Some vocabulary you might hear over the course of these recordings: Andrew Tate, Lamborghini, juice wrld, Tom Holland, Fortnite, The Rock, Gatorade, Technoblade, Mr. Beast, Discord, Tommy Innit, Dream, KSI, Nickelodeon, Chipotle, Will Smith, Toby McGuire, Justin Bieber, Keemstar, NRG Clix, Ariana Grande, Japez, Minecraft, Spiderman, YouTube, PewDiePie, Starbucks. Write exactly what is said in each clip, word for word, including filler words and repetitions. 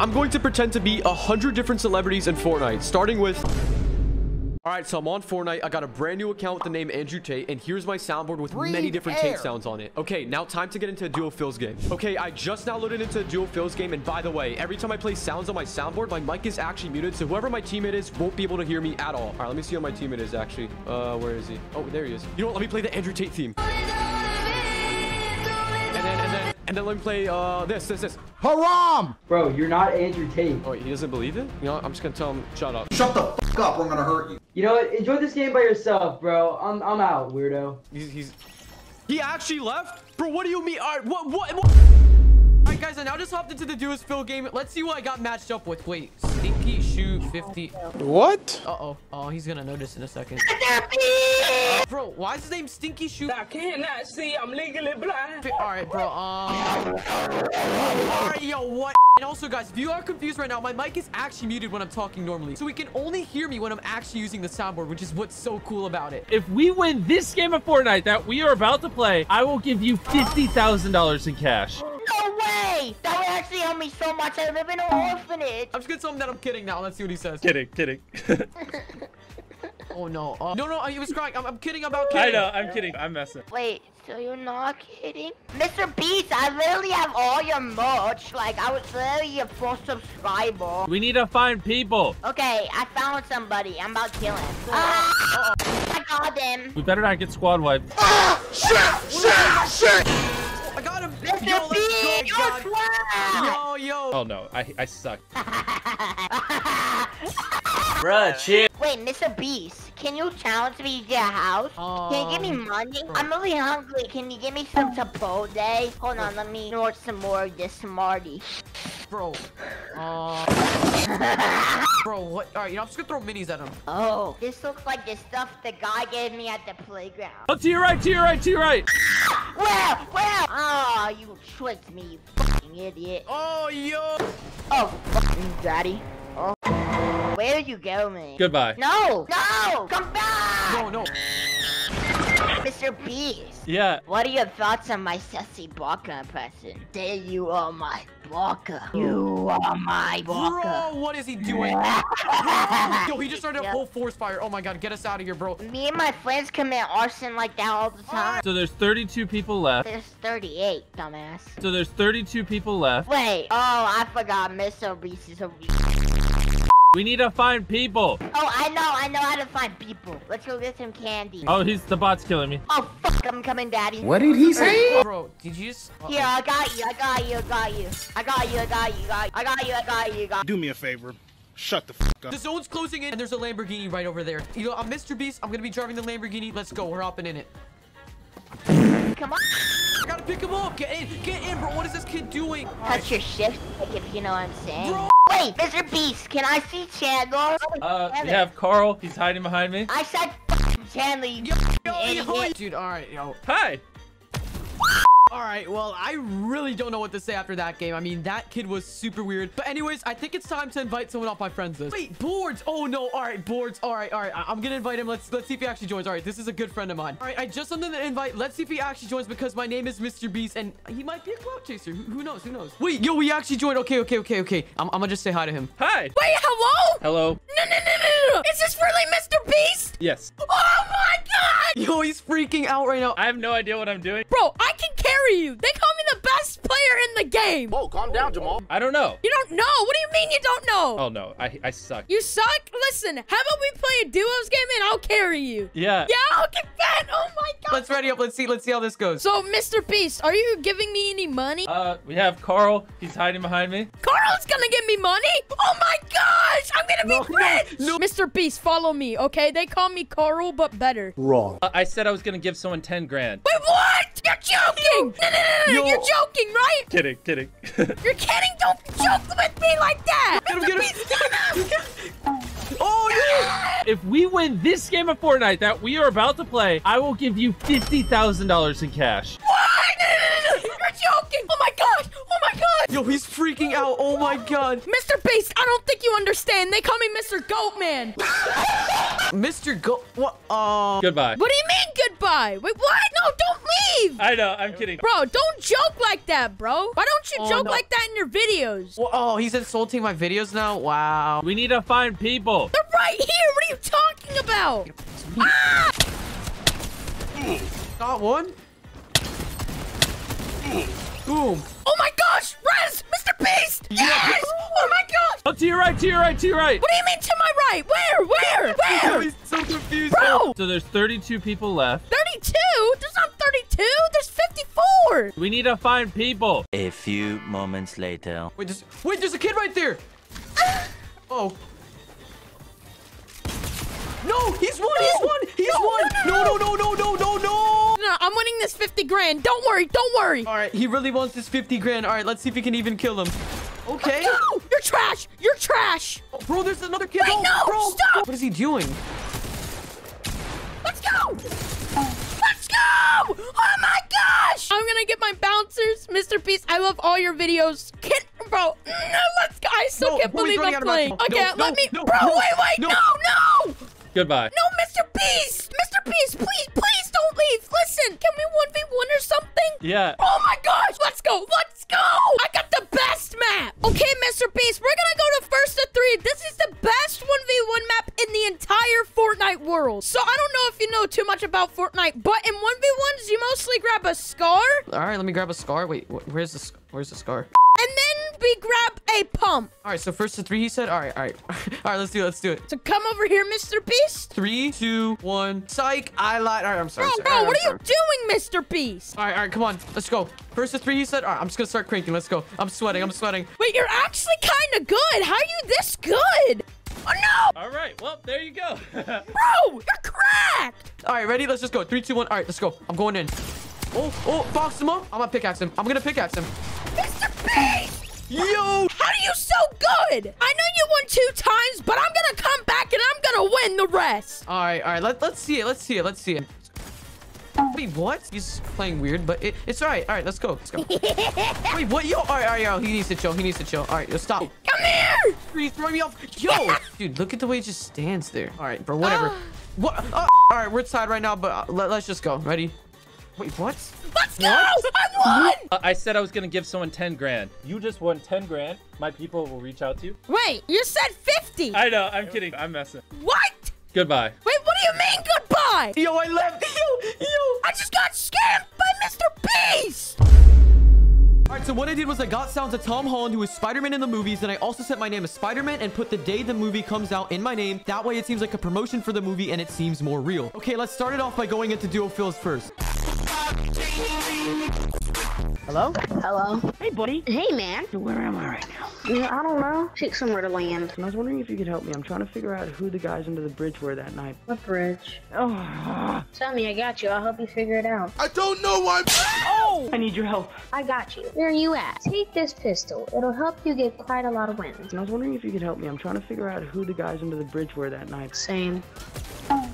I'm going to pretend to be a hundred different celebrities in Fortnite, starting with... All right, so I'm on Fortnite. I got a brand new account with the name Andrew Tate, and here's my soundboard with Breathe many different air. Tate sounds on it. Okay, now time to get into a Duo Phil's game. Okay, I just now loaded into a Duo Phil's game, and by the way, every time I play sounds on my soundboard, my mic is actually muted, so whoever my teammate is won't be able to hear me at all. All right, let me see who my teammate is, actually. Uh, where is he? Oh, there he is. You know what? Let me play the Andrew Tate theme. And then, and then, and then let me play uh, this, this, this. Haram! Bro, you're not Andrew Tate. Oh, wait, he doesn't believe it? You know what? I'm just gonna tell him, shut up. Shut the f*** up, or I'm gonna hurt you. You know what? Enjoy this game by yourself, bro. I'm, I'm out, weirdo. He's, he's... He actually left? Bro, what do you mean? All right, what, what, what? All right, guys, I now just hopped into the Duo Phil game. Let's see what I got matched up with. Wait, Stinky Shoe fifty. What? Uh-oh. Oh, he's gonna notice in a second. Bro, why is his name Stinky Shoe? I cannot see. I'm legally blind. All right, bro. Um... All right, yo, what? And also, guys, if you are confused right now, my mic is actually muted when I'm talking normally. So he can only hear me when I'm actually using the soundboard, which is what's so cool about it. If we win this game of Fortnite that we are about to play, I will give you fifty thousand dollars in cash. No way! That would actually help me so much. I live in an orphanage. I'm just gonna tell him that I'm kidding now. Let's see what he says. Kidding, kidding. Oh, no. Uh, no, no, I was crying. I'm, I'm kidding about kidding. I know, I'm kidding. I'm messing. Wait, so you're not kidding? Mister Beast, I literally have all your merch. Like, I was literally a full subscriber. We need to find people. Okay, I found somebody. I'm about to kill him. Ah! Uh-oh. I got him. We better not get squad wiped. Ah! Shit! Shit! Shit! I got him! Mister Yo, let's B, go, yo, yo! Oh no, I I suck. Bruh, chill. Wait, Mister Beast, can you challenge me to your house? Um, can you give me money? Bro. I'm really hungry. Can you give me some Chipotle? Hold on, let me snort some more of this Smarty. Bro. Uh... Bro, what? Alright, you know, I'm just gonna throw minis at him. Oh, this looks like the stuff the guy gave me at the playground. Oh, to your right, to your right, to your right! Well, well! Oh, you tricked me, you fucking idiot. Oh, yo! Oh, fucking daddy. Oh. Where did you go, man? Goodbye. No! No! Come back! No, no. Mister Beast. Yeah. What are your thoughts on my sassy Baka person? Say you are my Baka. You are my Baka. Bro, what is he doing? Yo, he just started yep. a whole forest fire. Oh my god, get us out of here, bro. Me and my friends commit arson like that all the time. So there's thirty-two people left. There's thirty-eight, dumbass. So there's thirty-two people left. Wait. Oh, I forgot Mister Beast is a... We need to find people. Oh, I know. I know how to find people. Let's go get some candy. Oh, he's the bot's killing me. Oh, fuck. I'm coming, daddy. What did he say? Bro, did you just... Uh-oh. Yeah, I got you. I got you. I got you. I got you. I got you. I got you. I got you. I got you. Do me a favor. Shut the fuck up. The zone's closing in, and there's a Lamborghini right over there. You know, I'm Mister Beast. I'm going to be driving the Lamborghini. Let's go. We're hopping in it. Come on. I gotta pick him up. Get in. Get in, bro. What is this kid doing? Touch your shift, like, if you know what I'm saying. Bro. Wait, Mister Beast, can I see Chandler? Uh, you have Carl. He's hiding behind me. I said f***ing Chandler, you yo, yo, yo. Dude, all right, yo. Hi. All right, well, I really don't know what to say after that game. I mean, that kid was super weird. But anyways, I think it's time to invite someone off my friends list. Wait, Boards. Oh, no. All right, Boards. All right, all right. I I'm going to invite him. Let's let's see if he actually joins. All right, this is a good friend of mine. All right, I just sent him the invite. Let's see if he actually joins because my name is Mister Beast, and he might be a clout chaser. Who, who knows? Who knows? Wait, yo, he actually joined. Okay, okay, okay, okay. I'm, I'm going to just say hi to him. Hi. Wait, hello? Hello. No, no, no, no, no. Is this really Mister Beast? Yes. Oh, my God. Yo, he's freaking out right now. I have no idea what I'm doing. Bro, I can carry you. They call me the best player in the game. Whoa, calm down, Jamal. I don't know. You don't know? What do you mean you don't know? Oh, no. I, I suck. You suck? Listen, how about we play a duos game and I'll carry you? Yeah. Yeah, I'll get that. Oh, my God. Let's ready up. Let's see. Let's see how this goes. So, Mister Beast, are you giving me any money? Uh, we have Carl. He's hiding behind me. Carl's gonna give me money? Oh, my gosh. I'm gonna be no, rich. No, no. Mister Beast, follow me, okay? They call me Carl, but better. Wrong. Uh, I said I was gonna give someone ten grand. Wait, what? You're joking. No, no, no, no. You're joking, right? Kidding, kidding. You're kidding? Don't joke with me like that. Get him, get him. Get him. Oh, yeah. If we win this game of Fortnite that we are about to play, I will give you fifty thousand dollars in cash. What? No, no, no, no. You're joking. Oh, my gosh. Oh, my God. Yo, he's freaking out. Oh, my God. Mister Beast, I don't think you understand. They call me Mister Goatman. Mister Goat... What? Uh... Goodbye. What do you mean, goodbye? goodbye. Wait, what? No, don't leave. I know. I'm kidding. Bro, don't joke like that, bro. Why don't you oh, joke no. like that in your videos? Well, oh, he's insulting my videos now? Wow. We need to find people. They're right here. What are you talking about? Ah! Got one. Boom. Oh, my gosh. Rez, Mister Beast. Yes. Oh, my gosh. Oh, to your right, to your right, to your right. What do you mean to my right? Where? Where? Where? He's so confused. Bro. So there's thirty-two people left. thirty-two? There's not thirty-two. There's fifty-four. We need to find people. A few moments later. Wait, there's, wait, there's a kid right there. Oh. No, he's won, no, he's won, he's no, won. No, no, no, no, no, no, no. No, I'm winning this fifty grand. Don't worry, don't worry. All right, he really wants this fifty grand. All right, let's see if we can even kill him. Okay. Oh, no, you're trash, you're trash. Oh, bro, there's another kid. Wait, oh, no, bro. Stop. What is he doing? Let's go. Let's go. Oh, my gosh. I'm going to get my bouncers. Mister Beast, I love all your videos. Get, bro, no, let's go. I still no, can't believe I'm playing. Okay, no, let no, me, no, bro, no, wait, wait, no, no. no. Goodbye. No, Mister Beast! Mister Beast, please, please don't leave. Listen, can we one v one or something? Yeah. Oh, my gosh. Let's go. Let's go. I got the best map. Okay, Mister Beast, we're going to go to first to three. This is the best one v one map in the entire Fortnite world. So I don't know if you know too much about Fortnite, but in one v ones, you mostly grab a scar. All right, let me grab a scar. Wait, where's the, where's the scar? And then we grab a pump. All right, so first to three, he said. All right, all right. All right, let's do it. Let's do it. So come over here, Mister Beast. Three, two, one. Psych, I lied. All right, I'm sorry. Bro, sorry. bro, right, what I'm are sorry. you doing, Mister Beast? All right, all right, come on. Let's go. First to three, he said. All right, I'm just going to start cranking. Let's go. I'm sweating. I'm sweating. Wait, you're actually kind of good. How are you this good? Oh, no. All right, well, there you go. Bro, you're cracked. All right, ready? Let's just go. Three, two, one. All right, let's go. I'm going in. Oh, oh, box him up. I'm going to pickaxe him. I'm going to pickaxe him. Mister Beast! Yo! How are you so good? I know you won two times, but I'm gonna come back and I'm gonna win the rest. All right, all right. Let, let's see it. Let's see it. Let's see it. Wait, what? He's playing weird, but it, it's all right. All right, let's go. Let's go. Wait, what? Yo, all right, all right, yo. He needs to chill. He needs to chill. All right, yo, stop. Come here! He's throwing me off. Yo! Dude, look at the way he just stands there. All right, bro, whatever. What? Oh, all right, we're tied right now, but let, let's just go. Ready? Wait, what? Let's go! What? I won! Uh, I said I was gonna give someone ten grand. You just won ten grand. My people will reach out to you. Wait, you said fifty. I know, I'm kidding. I'm messing. What? Goodbye. Wait, what do you mean goodbye? Yo, I left. Yo, yo. I just got scammed by Mister Beast. All right, so what I did was I got sounds of Tom Holland, who is Spiderman in the movies, and I also set my name as Spiderman and put the day the movie comes out in my name. That way it seems like a promotion for the movie and it seems more real. Okay, let's start it off by going into duo fills first. Hello? Hello. Hey, buddy. Hey, man. Where am I right now? Yeah, I don't know. Take somewhere to land. And I was wondering if you could help me. I'm trying to figure out who the guys under the bridge were that night. What bridge? Oh. Tell me, I got you. I'll help you figure it out. I don't know why. Oh! I need your help. I got you. Where are you at? Take this pistol. It'll help you get quite a lot of wins. And I was wondering if you could help me. I'm trying to figure out who the guys under the bridge were that night. Same. Oh.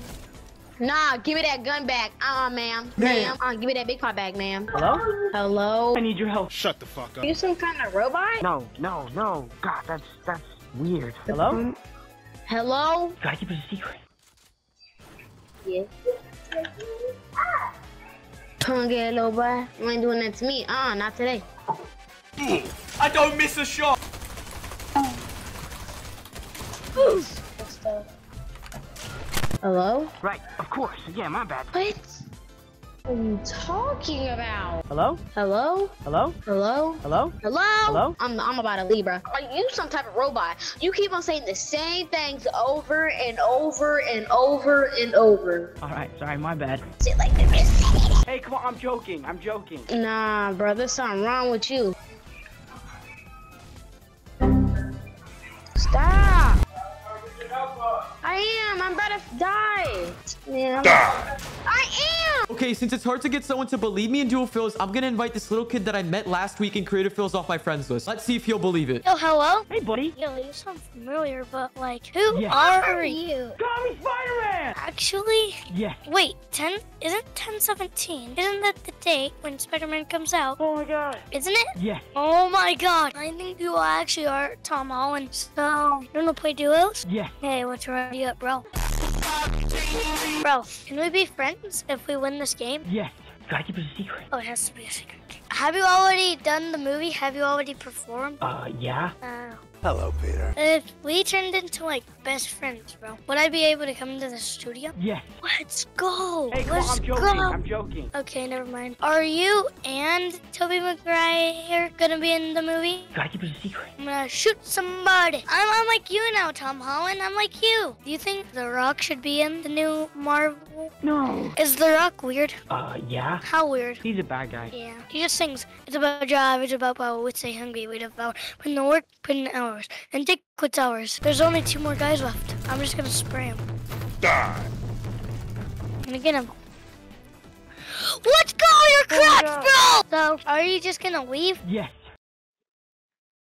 Nah, give me that gun back. Uh-uh, ma'am. Ma'am. Uh, give me that big car bag, ma'am. Hello? Hello? I need your help. Shut the fuck up. Are you some kind of robot? No, no, no. God, that's, that's weird. Hello? Hello? You gotta keep it a secret. Yes. Come get it, little boy. You ain't doing that to me. Uh-uh, not today. I don't miss a shot. What's that? Hello? Right, of course. Yeah, my bad. What are you talking about? Hello? Hello? Hello? Hello? Hello? Hello? Hello? I'm, I'm about a Libra. Are you some type of robot? You keep on saying the same things over and over and over and over. All right, sorry, my bad. Sit like this. Hey, come on, I'm joking. I'm joking. Nah, bro, there's something wrong with you. Stop. I am. I'm about to die. Yeah. Die. I am. Okay, since it's hard to get someone to believe me in dual fills, I'm going to invite this little kid that I met last week in creative fills off my friends list. Let's see if he'll believe it. Yo, hello? Hey, buddy. Yo, you sound familiar, but like, who yeah. are you? Call me Spider-Man. Actually? Yeah. Wait, ten? Isn't ten seventeen? Isn't that the date when Spider-Man comes out? Oh, my God. Isn't it? Yeah. Oh, my God. I think you actually are Tom Holland. So, you want to play duos? Yeah. Hey, what's right? You up, bro? Bro, can we be friends if we win this game? Yes. Gotta keep it a secret. Oh, it has to be a secret. Have you already done the movie? Have you already performed? Uh, yeah. Uh, Hello, Peter. If we turned into, like, best friends, bro, would I be able to come to the studio? Yes. Let's go. Hey, Let's go. I'm joking. Go. I'm joking. Okay, never mind. Are you and Toby McGuire gonna be in the movie? Gotta keep it a secret. I'm gonna shoot somebody. I'm, I'm like you now, Tom Holland. I'm like you. Do you think The Rock should be in the new Marvel? No. Is The Rock weird? Uh, yeah. How weird? He's a bad guy. Yeah. He just sings, it's about a job, it's about power, we say hungry, we devour. Put in the work, put in the hours. And Dick quits hours. There's only two more guys left. I'm just gonna spray him. Die! I'm gonna get him. Let's go! You're cracked, bro! So, are you just gonna leave? Yes.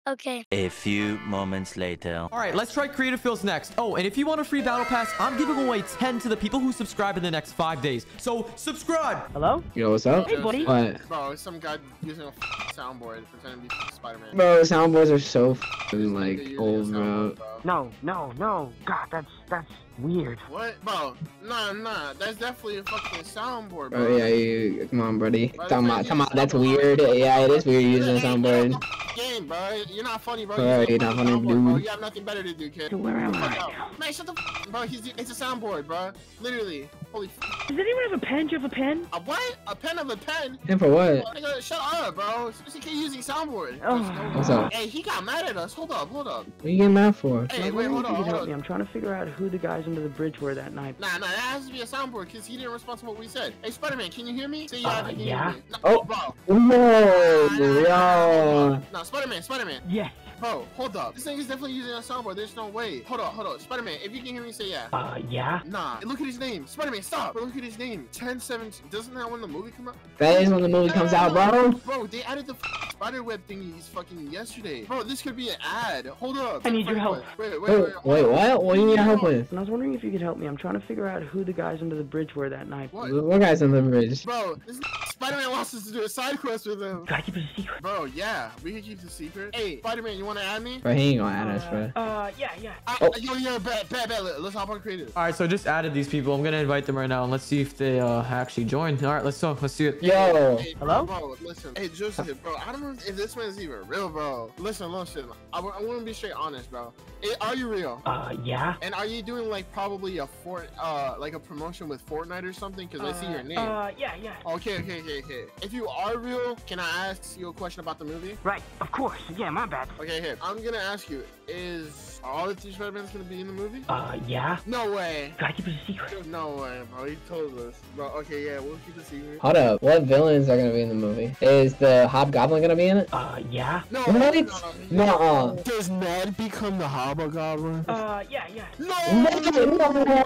Okay. A few moments later. All right, let's try Creative Fills next. Oh, and if you want a free battle pass, I'm giving away ten to the people who subscribe in the next five days. So subscribe. Hello? Yo, what's up? Hey, buddy. What? Bro, it's some guy using a soundboard pretending to be Spider-Man. Bro, soundboards are so fucking like, like old, bro. bro. No, no, no. God, that's that's weird. What, bro? Nah, nah. That's definitely a fucking soundboard, bro. Oh yeah, you, come on, buddy. Bro, come on, come on. That's weird. Yeah, it is weird using a soundboard. Game, bro. You're not funny, bro. Bro, you're not funny, dude. Bro, you have nothing better to do, kid. Dude, where am I? Man, shut the f bro. He's, it's a soundboard, bro. Literally. Holy f. Does anyone have a pen? Do you have a pen? A what? A pen of a pen? Pen for what? Oh, nigga, shut up, bro. He keep using soundboard. Oh. What's up? Hey, he got mad at us. Hold up, hold up. What are you getting mad for? Hey, wait, hold on, hold on. I'm trying to figure out who the guys under the bridge were that night. Nah, nah, that has to be a soundboard because he didn't respond to what we said. Hey, Spider-Man, can you hear me? Say, uh, can yeah. You hear me? No, oh, bro. No, bro. No, Spider-Man, Spider-Man. Yes. Bro, hold up. This thing is definitely using a soundboard. There's no way. Hold up, hold up. Spider-Man, if you can hear me, say yeah. Uh, yeah? Nah. Look at his name. Spider-Man, stop. Bro, look at his name. ten seventeen. Doesn't that when the movie come out? That is when the movie yeah, comes out, bro. Bro, they added the f spider web thingies fucking yesterday. Bro, this could be an ad. Hold up. I need your help. Wait, wait, wait. Wait, wait, wait what? What do you need help with? And I was wondering if you could help me. I'm trying to figure out who the guys under the bridge were that night. What, what guys under the bridge? Bro, this Spider-Man wants us to do a side quest with him. Gotta keep it a secret. Bro, yeah. We can keep the secret. Hey, Spider-Man, you wanna add me? Bro, he ain't gonna add uh, us, bro. Uh, yeah, yeah. I, oh. Yo, yo, bad, bad, bad. Let's hop on creative. All right, so I just added these people. I'm gonna invite them right now, and let's see if they uh actually join. All right, let's go. Let's do it. Yo. Hey, hello. Bro, listen. Hey, Joseph, bro. I don't know if this man's even real, bro. Listen, listen. I, I want to be straight honest, bro. Hey, are you real? Uh, yeah. And are you doing like probably a fort, uh, like a promotion with Fortnite or something? Cause uh, I see your name. Uh, yeah, yeah. Okay, okay, okay, okay. If you are real, can I ask you a question about the movie? Right. Of course. Yeah, my bad. Okay. Okay, here. I'm gonna ask you, is all the three Spider-Mans gonna be in the movie? Uh, yeah. No way. Gotta keep it a secret. No way, bro. He told us. Bro, okay, yeah, we'll keep it a secret. Hold up. What villains are gonna be in the movie? Is the Hobgoblin gonna be in it? Uh, yeah. No, no, no, no. Does Ned become the Hobgoblin? Uh, yeah, yeah. No, no, no, no,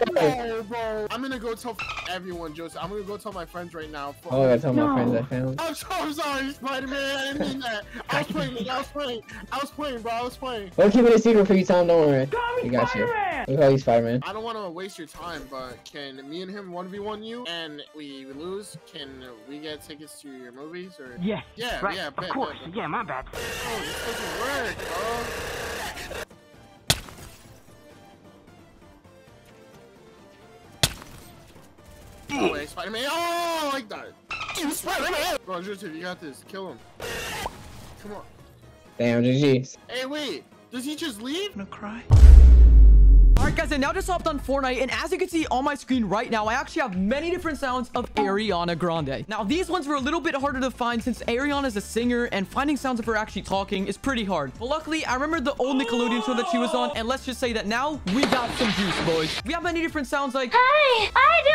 bro. I'm gonna go tell everyone, Joseph. I'm gonna go tell my friends right now. Oh, I gotta tell my friends I found. I'm so sorry, Spider-Man. I didn't mean that. I was playing. I was playing. I was playing, bro. I was playing. We'll keep it a secret for you, Tom. Don't worry. We got you. We call you Spider-Man. I don't want to waste your time, but can me and him one v one you? And we lose. Can we get tickets to your movies? Or yeah, yeah, right. yeah. Of bet, course. Bet, bet. Yeah, my bad. Oh, this doesn't work, bro. Oh, wait, Spider-Man. Oh, I like that. Spider-Man. Bro, Joseph, you got this. Kill him. Come on. Damn, G G's. Hey, wait. Does he just leave? I'm gonna cry. Alright guys, I now just hopped on Fortnite, and as you can see on my screen right now, I actually have many different sounds of Ariana Grande. Now, these ones were a little bit harder to find since Ariana is a singer, and finding sounds of her actually talking is pretty hard. But luckily, I remembered the old Nickelodeon show that she was on, and let's just say that now, we got some juice, boys. We have many different sounds like... Hi! I do,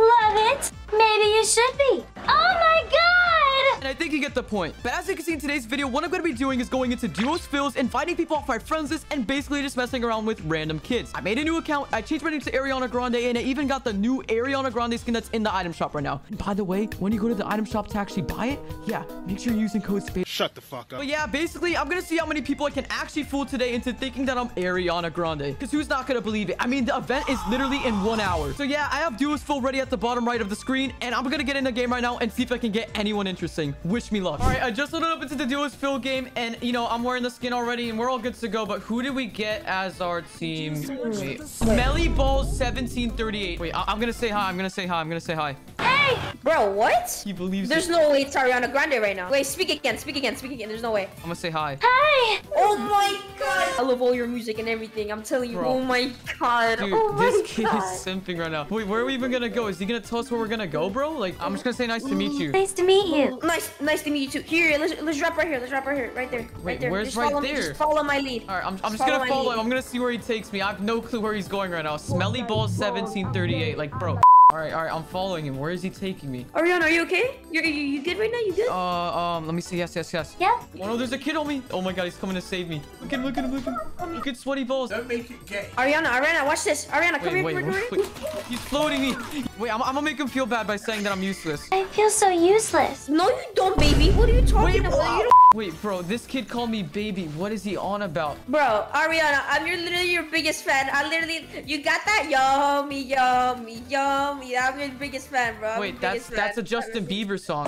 I do! Love it! Maybe you should be! Oh my god! And I think you get the point. But as you can see in today's video, what I'm going to be doing is going into duos, fills, inviting people off my friends list, and basically just messing around with random kids. I made a new account, I changed my name to Ariana Grande, and I even got the new Ariana Grande skin that's in the item shop right now. And by the way, when you go to the item shop to actually buy it, yeah, make sure you're using code SPACE. Shut the fuck up. But yeah, basically, I'm gonna see how many people I can actually fool today into thinking that I'm Ariana Grande. Because who's not gonna believe it? I mean, the event is literally in one hour. So yeah, I have duos full ready at the bottom right of the screen, and I'm gonna get in the game right now and see if I can get anyone interesting. game. Wish me luck. All right, I just loaded up into the Duos Field game, and, you know, I'm wearing the skin already, and we're all good to go. But who did we get as our team? Wait. Smelly Balls seventeen thirty-eight. Wait, I I'm going to say hi. I'm going to say hi. I'm going to say hi. Hey! Bro, what? He believes There's it. no way it's Ariana Grande right now. Wait, speak again. Speak again. Speak again. There's no way. I'm going to say hi. Hi! Oh, my God. I love all your music and everything. I'm telling you. Bro. Oh, my God. Dude, oh my this kid God. is simping right now. Wait, where are we even going to go? Is he going to tell us where we're going to go, bro? Like, I'm just going to say nice to meet you. Nice to meet you. Nice nice to meet you, too. Here, let's, let's drop right here. Let's drop right here. Right there. Wait, right there. Where's just right follow there? Me. Just follow my lead. All right, I'm, I'm just, just going to follow him. I'm going to see where he takes me. I have no clue where he's going right now. Smelly Balls seventeen thirty-eight. Like, bro. All right, all right, I'm following him. Where is he taking me? Ariana, are you okay? You, you you good right now? You good? Uh, um, let me see. Yes, yes, yes. Yeah. Oh no, there's a kid on me. Oh my God, he's coming to save me. Look at him, look at him, look at him. Look at Sweaty Balls. Don't make it gay. Ariana, Ariana, watch this. Ariana, wait, come here, wait, come here. Wait, wait. He's floating me. Wait, I'm, I'm gonna make him feel bad by saying that I'm useless. I feel so useless. No, you don't, baby. What are you talking wait, about? You don't... Wait, bro, this kid called me baby. What is he on about? Bro, Ariana, I'm your literally your biggest fan. I literally, you got that? Yummy, yummy, yummy. Yeah, I'm your biggest fan, bro. Wait, that's that's a Justin Bieber song.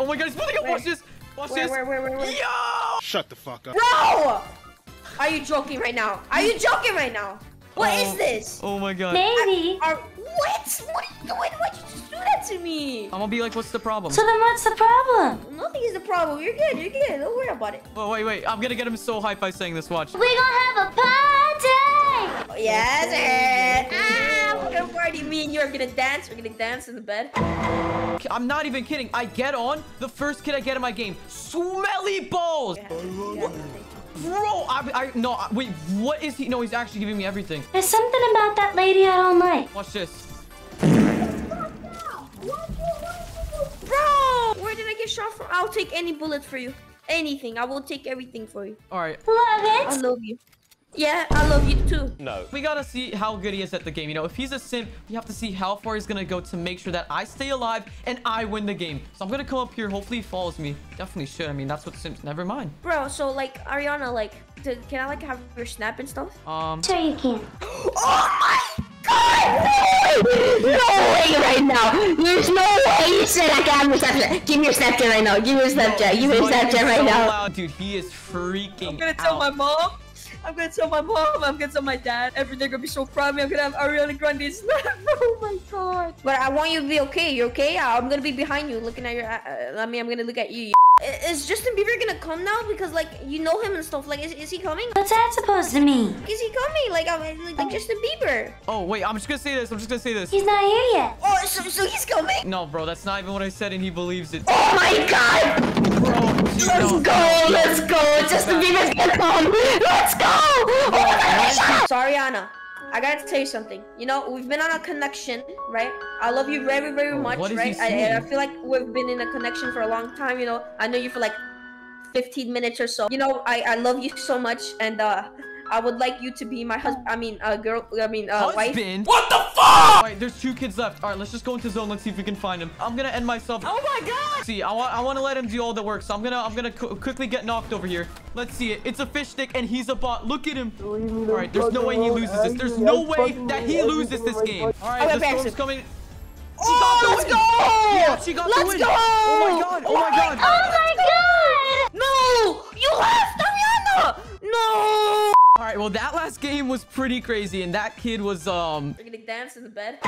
Oh my God, he's pulling up. Watch this. Watch this. Where, where, where, where? Yo! Shut the fuck up. Bro! Are you joking right now? Are you joking right now? What oh, is this? Oh my God. Maybe. I, are, what? What are you doing? Why'd you just do that to me? I'm gonna be like, what's the problem? So then what's the problem? Nothing is the problem. You're good. You're good. Don't worry about it. Oh, wait, wait. I'm gonna get him so hyped by saying this. Watch. We're gonna have a party! Oh, yes, sir. Ah! Party, me and you are gonna dance. We're gonna dance in the bed. I'm not even kidding. I get on the first kid I get in my game. Smelly Balls. Yeah, yeah. Bro, I, I no. I, wait, what is he? No, he's actually giving me everything. There's something about that lady I don't like. Watch this. Bro, where did I get shot from? I'll take any bullet for you. Anything. I will take everything for you. All right. Love it. I love you. Yeah, I love you too. No. We gotta see how good he is at the game. You know, if he's a simp, we have to see how far he's gonna go to make sure that I stay alive and I win the game. So I'm gonna come up here. Hopefully he follows me. Definitely should. I mean, that's what simps. Never mind. Bro, so like, Ariana, like, did, can I like have your snap and stuff? Um. Sure you can. Oh my God! No way! No way right now! There's no way you said I can have your Snapchat. Give me your Snapchat right now. Give me your Snapchat. Give me your Snapchat right now. Dude, he is freaking out. I'm gonna tell my mom. I'm gonna tell my mom, I'm gonna tell my dad. Everything gonna be so proud of me. I'm gonna have Ariana Grande's laugh. Oh my God. But I want you to be okay. You're okay? I'm gonna be behind you, looking at your. Uh, I mean, I'm gonna look at you. Is Justin Bieber gonna come now? Because like you know him and stuff. Like, is, is he coming? What's that supposed to mean? Is he coming? Like, I mean, like, like Justin Bieber. Oh wait, I'm just gonna say this. I'm just gonna say this. He's not here yet. Oh, so, so he's coming? No, bro, that's not even what I said, and he believes it. Oh my God. Bro, geez, let's no. go. Let's go. Justin Bieber's gonna come. Let's go. Oh my God. Sorry, Anna. I gotta tell you something. You know, we've been on a connection, right? I love you very, very much, what is right? I, I feel like we've been in a connection for a long time, you know. I know you for like fifteen minutes or so. You know, I, I love you so much, and uh, I would like you to be my husband. I mean, uh, girl, I mean, uh, husband? Wife. What the fuck? All right, there's two kids left. All right, let's just go into zone. Let's see if we can find him. I'm gonna end myself. Oh my God. See, I want, I want to let him do all the work. So I'm gonna, I'm gonna quickly get knocked over here. Let's see it. It's a fish stick, and he's a bot. Look at him. All right, there's no way he loses this. There's no way that he loses this game. All right, the storm's coming. She got the win. Yeah, she got the win. Let's go. Oh my God. Oh my God. Oh my God. No, you left, Ariana. No. All right, well, that last game was pretty crazy, and that kid was, um... We're gonna dance in the bed.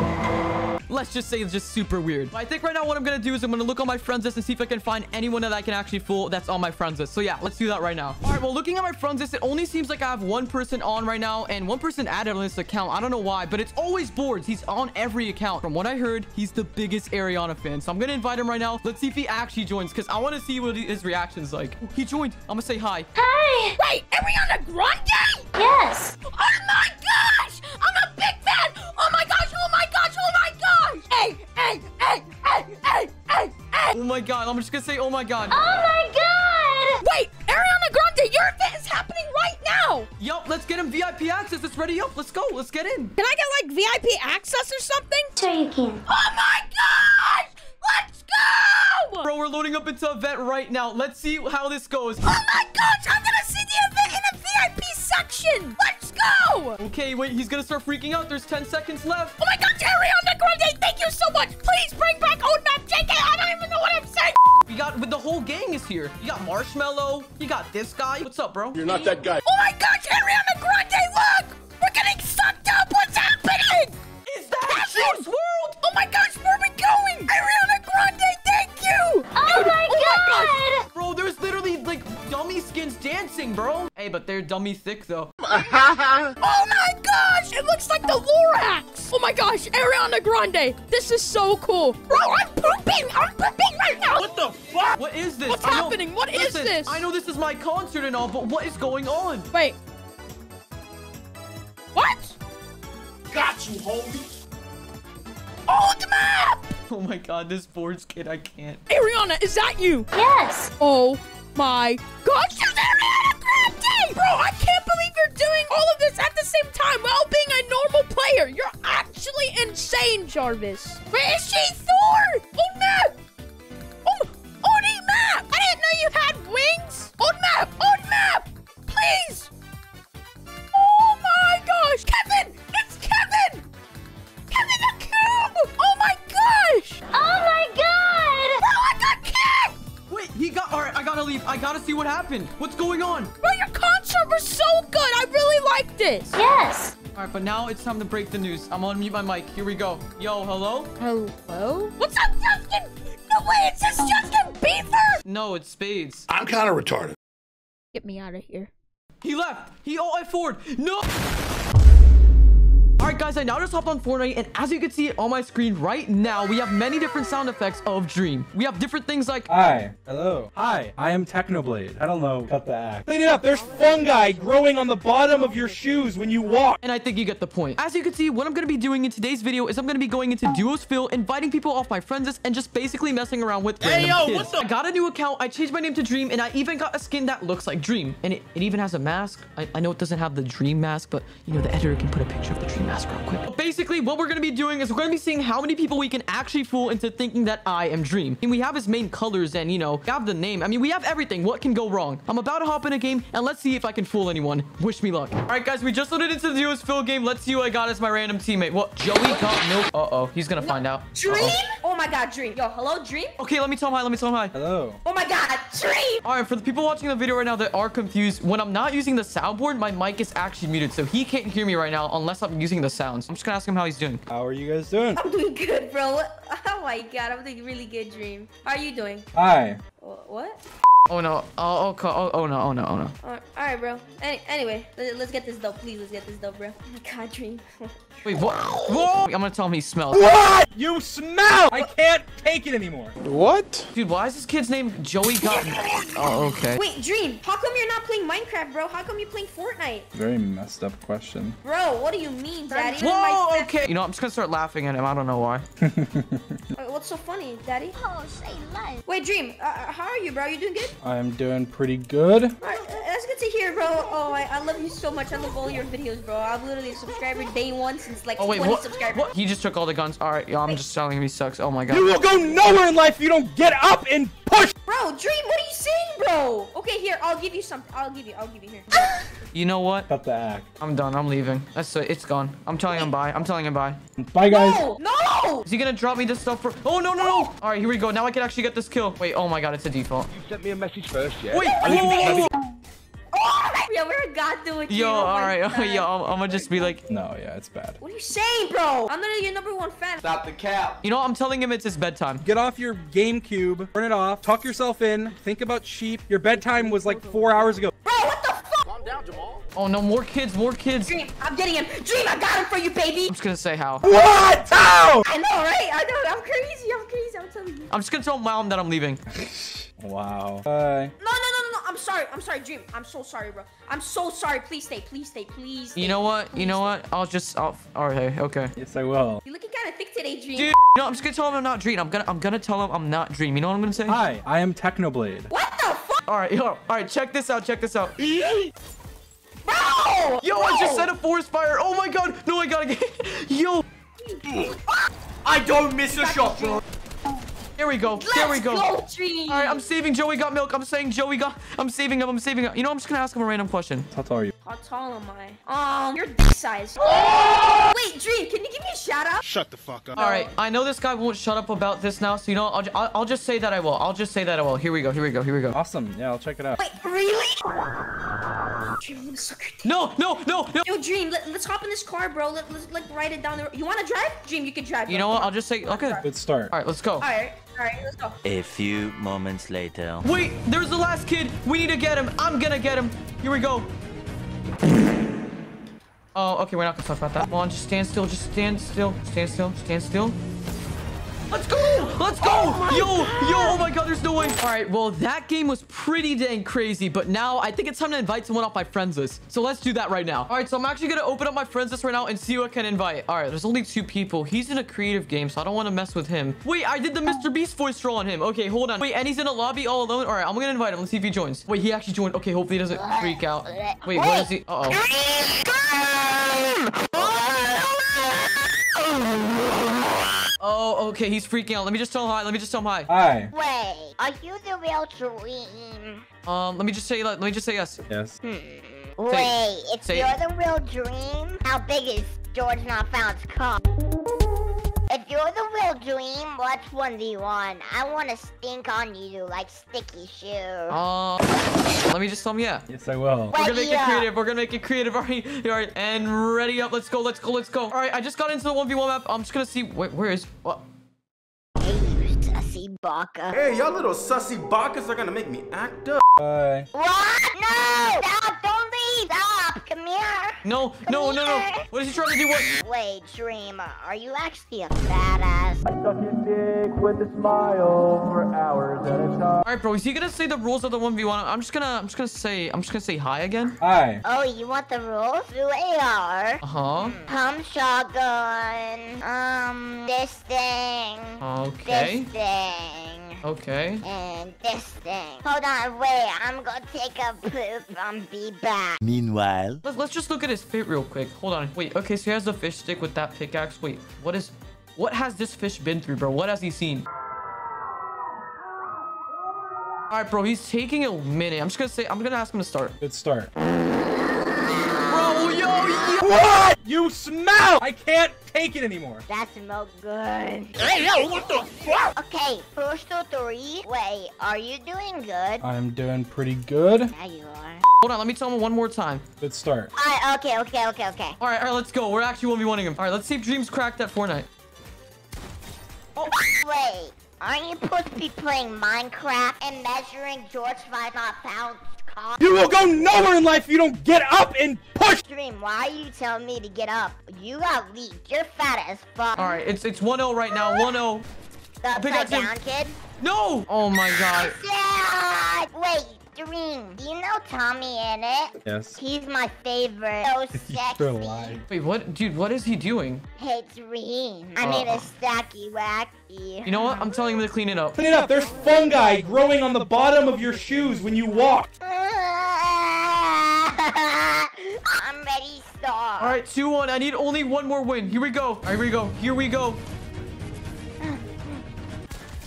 Let's just say it's just super weird. But I think right now what I'm gonna do is I'm gonna look on my friends list and see if I can find anyone that I can actually fool that's on my friends list. So, yeah, let's do that right now. All right, well, looking at my friends list, it only seems like I have one person on right now and one person added on this account. I don't know why, but it's always Boards. He's on every account. From what I heard, he's the biggest Ariana fan. So I'm gonna invite him right now. Let's see if he actually joins, because I want to see what his reaction's like. He joined. I'm gonna say hi. Hi. Wait, Ariana Grande? Yes. Oh my gosh! I'm a big fan! Oh my gosh! Oh my gosh! Oh my gosh! Hey! Hey! Hey! Hey! Hey! Hey! Hey! Oh my God! I'm just gonna say, oh my God! Oh my God! Wait, Ariana Grande, your event is happening right now. Yup, let's get him V I P access. It's ready up. Let's go. Let's get in. Can I get like V I P access or something? Sure you can. Oh my gosh! Let's go! Bro, we're loading up into event right now. Let's see how this goes. Oh my gosh! I'm gonna see the event in a V I P section. Let's go! Okay, wait. He's gonna start freaking out. There's ten seconds left. Oh my gosh, Ariana Grande, thank you so much. Please bring back old map J K. I don't even know what I'm saying. We got, with the whole gang is here. You got Marshmallow. You got this guy. What's up, bro? You're not that guy. Oh my gosh, Ariana Grande, look! We're getting sucked up. What's happening? Is that Juice World? Oh my gosh, where are we going? Ariana Grande, thank you! Oh, dude, my, oh god. my god! Bro, there's literally, like, dummy skins dancing, bro. Hey, but they're dummy thick, though. Oh my gosh! It looks like the Lorax! Oh my gosh, Ariana Grande! This is so cool! Bro, I'm pooping! I'm pooping right now! What the fuck? What is this? What's I happening? Know, what listen, is this? I know this is my concert and all, but what is going on? Wait. What? Got you, homie! Oh, the map! Oh my god, this board's kid, I can't. Ariana, is that you? Yes! Oh my gosh, she's Ariana Grande! Bro, I can't! Doing all of this at the same time while being a normal player. You're actually insane, Jarvis. Where is she, Thor? Old Map! Old, old Map! I didn't know you had wings! Old Map! Old Map! Please! Oh my gosh! Kevin! It's Kevin! Kevin the Cube! Oh my gosh! Oh my god! Bro, I got kicked! Wait, he got... Alright, I gotta leave. I gotta see what happened. What's going on? Bro, your concert was so good! I really liked it! Yes! Alright, but now it's time to break the news. I'm gonna mute my mic. Here we go. Yo, hello? Hello? What's up, Justin? No way, it's just Justin Bieber! No, it's Spades. I'm kinda retarded. Get me out of here. He left! He all forward! No! Alright guys, I now just hopped on Fortnite, and as you can see on my screen right now, we have many different sound effects of Dream. We have different things like... Hi. Hello. Hi. I am Technoblade. I don't know. Cut the act. Clean it up. There's fungi growing on the bottom of your shoes when you walk. And I think you get the point. As you can see, what I'm going to be doing in today's video is I'm going to be going into Duosville, inviting people off my friends list, and just basically messing around with hey, random yo, kids. What's up? I got a new account. I changed my name to Dream, and I even got a skin that looks like Dream. And it, it even has a mask. I, I know it doesn't have the Dream mask, but, you know, the editor can put a picture of the Dream mask. Real quick. But basically, what we're going to be doing is we're going to be seeing how many people we can actually fool into thinking that I am Dream. And we have his main colors and, you know, we have the name. I mean, we have everything. What can go wrong? I'm about to hop in a game, and let's see if I can fool anyone. Wish me luck. All right, guys, we just loaded into the Duosville game. Let's see who I got as my random teammate. What? Joey got milk. Uh-oh. He's going to no. find out. Dream? Uh-oh. Oh, my God, Dream. Yo, hello, Dream? Okay, let me tell him hi. Let me tell him hi. Hello. Oh, my God, Dream! All right, for the people watching the video right now that are confused, when I'm not using the soundboard, my mic is actually muted, so he can't hear me right now unless I'm using the sounds. I'm just gonna ask him how he's doing. How are you guys doing? I'm doing good, bro. Oh my god, I'm doing really good, Dream. How are you doing? Hi. What? Oh no. Oh, okay. Oh, oh no. Oh no. Oh no. All right, bro. Any anyway, let's get this dope. Please, let's get this dope, bro. Oh my god, Dream. Wait, what? Whoa! I'm gonna tell him he smells. What? You smell! I can't take it anymore. What? Dude, why is this kid's name Joey Got? Oh, okay. Wait, Dream, how come you're not playing Minecraft, bro? How come you're playing Fortnite? Very messed up question. Bro, what do you mean, Daddy? Whoa, okay. You know, I'm just gonna start laughing at him. I don't know why. Wait, what's so funny, Daddy? Oh, say life. Wait, Dream, uh, how are you, bro? You doing good? I'm doing pretty good. All right, that's good to hear, bro. Oh, I, I love you so much. I love all your videos, bro. I'm literally a subscriber day one since like oh, wait, twenty what, subscribers. What? He just took all the guns. All right, yo, I'm wait. just telling him he sucks. Oh my god. You will go nowhere in life if you don't get up and push. Bro, Dream, what are you saying, bro? Okay, here, I'll give you something. I'll give you. I'll give you here. You know what? Cut the act. I'm done. I'm leaving. That's it. It's gone. I'm telling wait. him bye. I'm telling him bye. Bye, guys. No. no! Is he gonna drop me this stuff for? Oh no no no! Oh. All right, here we go. Now I can actually get this kill. Wait. Oh my god, it's a default. You sent me a message first, yeah. Wait. I whoa, Yeah, we're a god doing Yo, alright, yo, I'm, I'm gonna just be like... No, yeah, it's bad. What are you saying, bro? I'm literally your number one fan. Stop the cap. You know, I'm telling him it's his bedtime. Get off your GameCube, turn it off, tuck yourself in, think about sheep. Your bedtime was like four hours ago. Bro, what the fuck? Calm down, Jamal. Oh, no, more kids, more kids. Dream, I'm getting him. Dream, I got him for you, baby. I'm just gonna say how. What? How? I know, right? I know, I'm crazy, I'm crazy, I'm telling you. I'm just gonna tell mom that I'm leaving. Wow. Bye. No, no, no, no, I'm sorry. I'm sorry, Dream. I'm so sorry, bro. I'm so sorry. Please stay. Please stay. Please stay. You know what? Please you know stay. what? I'll just... I'll... All right. Okay. Yes, I will. You're looking kind of thick today, Dream. Dude, you know, I'm just going to tell him I'm not Dream. I'm going to I'm gonna tell him I'm not Dream. You know what I'm going to say? Hi, I am Technoblade. What the fuck? All right. Yo, all right. Check this out. Check this out. Bro! Yo, bro! I just set a forest fire. Oh, my God. No, I got to get... Yo. I don't miss a shot, bro. There we go. Let's there we go. go Dream. All right, I'm saving Joey Got Milk. I'm saying Joey Got... I'm saving him. I'm saving him. You know, I'm just going to ask him a random question. How tall are you? How tall am I? Um, your dick size. Oh! Wait, Dream, can you give me a shout out? Shut the fuck up. All right, I know this guy won't shut up about this now, so you know, I'll, I'll, I'll just say that I will. I'll just say that I will. Here we go, here we go, here we go. Awesome, yeah, I'll check it out. Wait, really? Dream, I'm gonna suck your dick. No, no, no, no. Yo, Dream, let, let's hop in this car, bro. Let, let's, like, ride it down the road. You wanna drive? Dream, you can drive. Bro. You know what, I'll just say, okay. Good start. All right, let's go. All right. All right, let's go. A few moments later. Wait, there's the last kid. We need to get him. I'm gonna get him. Here we go. Oh, okay, we're not gonna talk about that. Come on, just stand still. Just stand still. Stand still. Stand still. Let's go! Let's go! Oh yo, god. yo, oh my god, there's no way. All right, well, that game was pretty dang crazy, but now I think it's time to invite someone off my friends list. So let's do that right now. All right, so I'm actually gonna open up my friends list right now and see who I can invite. All right, there's only two people. He's in a creative game, so I don't wanna mess with him. Wait, I did the Mister Beast voice roll on him. Okay, hold on. Wait, and he's in a lobby all alone? All right, I'm gonna invite him. Let's see if he joins. Wait, he actually joined. Okay, hopefully he doesn't freak out. Wait, what is he? Uh-oh. Oh, okay, he's freaking out. Let me just tell him hi. Let me just tell him hi. Hi. Wait, are you the real Dream? Um, let me just say, let me just say yes. Yes. Hmm. Wait, say, if say you're it. the real Dream, how big is George Not Found's car? If you're the real Dream, what's one v one? I want to stink on you like sticky shoe. Uh, let me just tell him, yeah. Yes, I will. We're going to make it creative. We're going to make it creative. All right, all right. And ready up. Let's go. Let's go. Let's go. All right, I just got into the one v one map. I'm just going to see. Wait, where is... What? Hey, you sussy baka. Hey, y'all little sussy bakas are going to make me act up. Bye. What? No! Stop! Don't leave! Stop! Come here! No, no, no, no. What is he trying to do? What? Wait, Dream, are you actually a badass? I suck your dick with a smile for hours at a time. All right, bro, is he gonna say the rules of the one v one? I'm just gonna, I'm just gonna say, I'm just gonna say hi again. Hi. Oh, you want the rules? Do A R. Uh huh. Pump shotgun. Um, this thing. Okay. This thing. Okay. And this thing. Hold on, wait. I'm gonna take a poop and be back. Meanwhile. Let's, let's just look at his fit real quick. Hold on. Wait, okay, so he has the fish stick with that pickaxe. Wait, what is... What has this fish been through, bro? What has he seen? All right, bro, he's taking a minute. I'm just gonna say... I'm gonna ask him to start. Good start. Bro, yo, yo! What? You smell! I can't take it anymore. That smells good. Hey, yo, what the fuck? Okay, first to three. Wait, are you doing good? I'm doing pretty good. Yeah, you are. Hold on, let me tell him one more time. Let's start. All right, okay, okay, okay, okay. All right, all right, let's go. We're actually one v one-ing him. All right, let's see if Dream's cracked at Fortnite. Oh. Wait, aren't you supposed to be playing Minecraft and measuring George Five Not Found? You will go nowhere in life if you don't get up and push! Dream, why are you telling me to get up? You got leaked. You're fat as fuck. Alright, it's it's one oh right now. one oh. The playground kid? No! Oh my god. Dad! Wait, Dream, do you know Tommy Innit? Yes. He's my favorite. So sexy. You're lying. Wait, what? Dude, what is he doing? Hey, Dream. I uh. made a stacky whack. You know what? I'm telling him to clean it up. Clean it up. There's fungi growing on the bottom of your shoes when you walk. I'm ready, Star. All right, two one. I need only one more win. Here we go. All right, here we go. Here we go.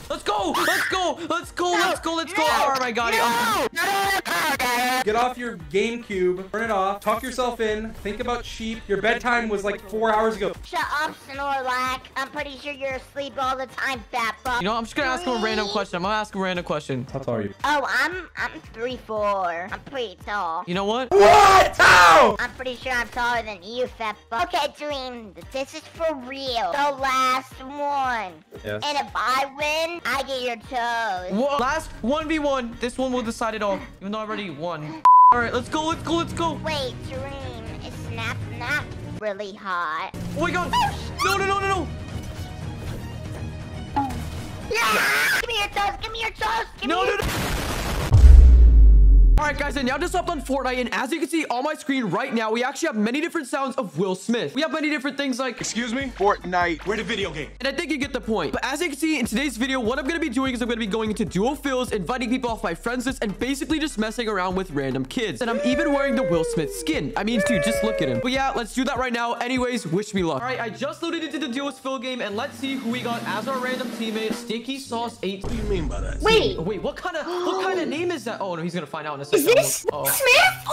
Let's go. Let's go. Let's go. No, let's go. Let's go. No, oh my god. No. I'm... Get off your GameCube. Turn it off. Talk yourself in. Think about sheep. Your bedtime was like four hours ago. Shut up, Snorlax. I'm pretty sure you're asleep all the time, fat fuck. You know, I'm just gonna ask him a random question. I'm gonna ask him a random question. How tall are you? Oh, I'm I'm three four. I'm pretty tall. You know what? What? How? I'm pretty sure I'm taller than you, fat fuck. Okay, Dream. This is for real. The last one. Yes. And if I win, I get your toes. Whoa. Last one v one. This one will decide it all. Even though I already won. All right, let's go. Let's go. Let's go. Wait, Dream. Is Snap Snap really hot? Oh my god. No, no, no, no, no. Yeah! Give me your toes. Give me your toes. Give no, me your no, no. All right, guys, and now just hopped on Fortnite, and as you can see on my screen right now, we actually have many different sounds of Will Smith. We have many different things like, excuse me, Fortnite, we're the video game. And I think you get the point. But as you can see in today's video, what I'm going to be doing is I'm going to be going into duo fills, inviting people off my friends list, and basically just messing around with random kids. And I'm even wearing the Will Smith skin. I mean, dude, just look at him. But yeah, let's do that right now. Anyways, wish me luck. All right, I just loaded into the duos fill game, and let's see who we got as our random teammate, Sticky Sauce eight. What do you mean by that? Wait. Wait, what kind of, what kind of name is that? Oh, no, he's going to find out in a second. Is this Will Smith?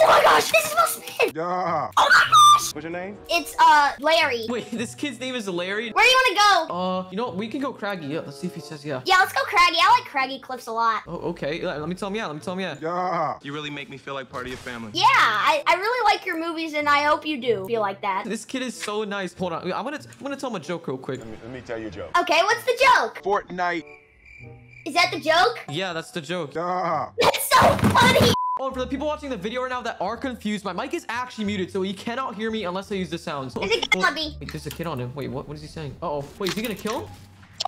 Oh my gosh, this is Will Smith! Yeah. Oh my gosh! What's your name? It's, uh, Larry. Wait, this kid's name is Larry? Where do you want to go? Uh, you know what? We can go Craggy. Yeah, let's see if he says yeah. Yeah, let's go Craggy. I like Craggy clips a lot. Oh, okay. Let me tell him yeah. Let me tell him yeah. Yeah. You really make me feel like part of your family. Yeah, I, I really like your movies, and I hope you do feel like that. This kid is so nice. Hold on. I'm going to I'm gonna tell him a joke real quick. Let me, let me tell you a joke. Okay, what's the joke? Fortnite. Is that the joke? Yeah, that's the joke. Yeah. That's so funny. Oh, and for the people watching the video right now that are confused, my mic is actually muted, so you cannot hear me unless I use the sounds. There's a kid on me. Wait, there's a kid on him. Wait, what? What is he saying? Uh oh. Wait, is he gonna kill him?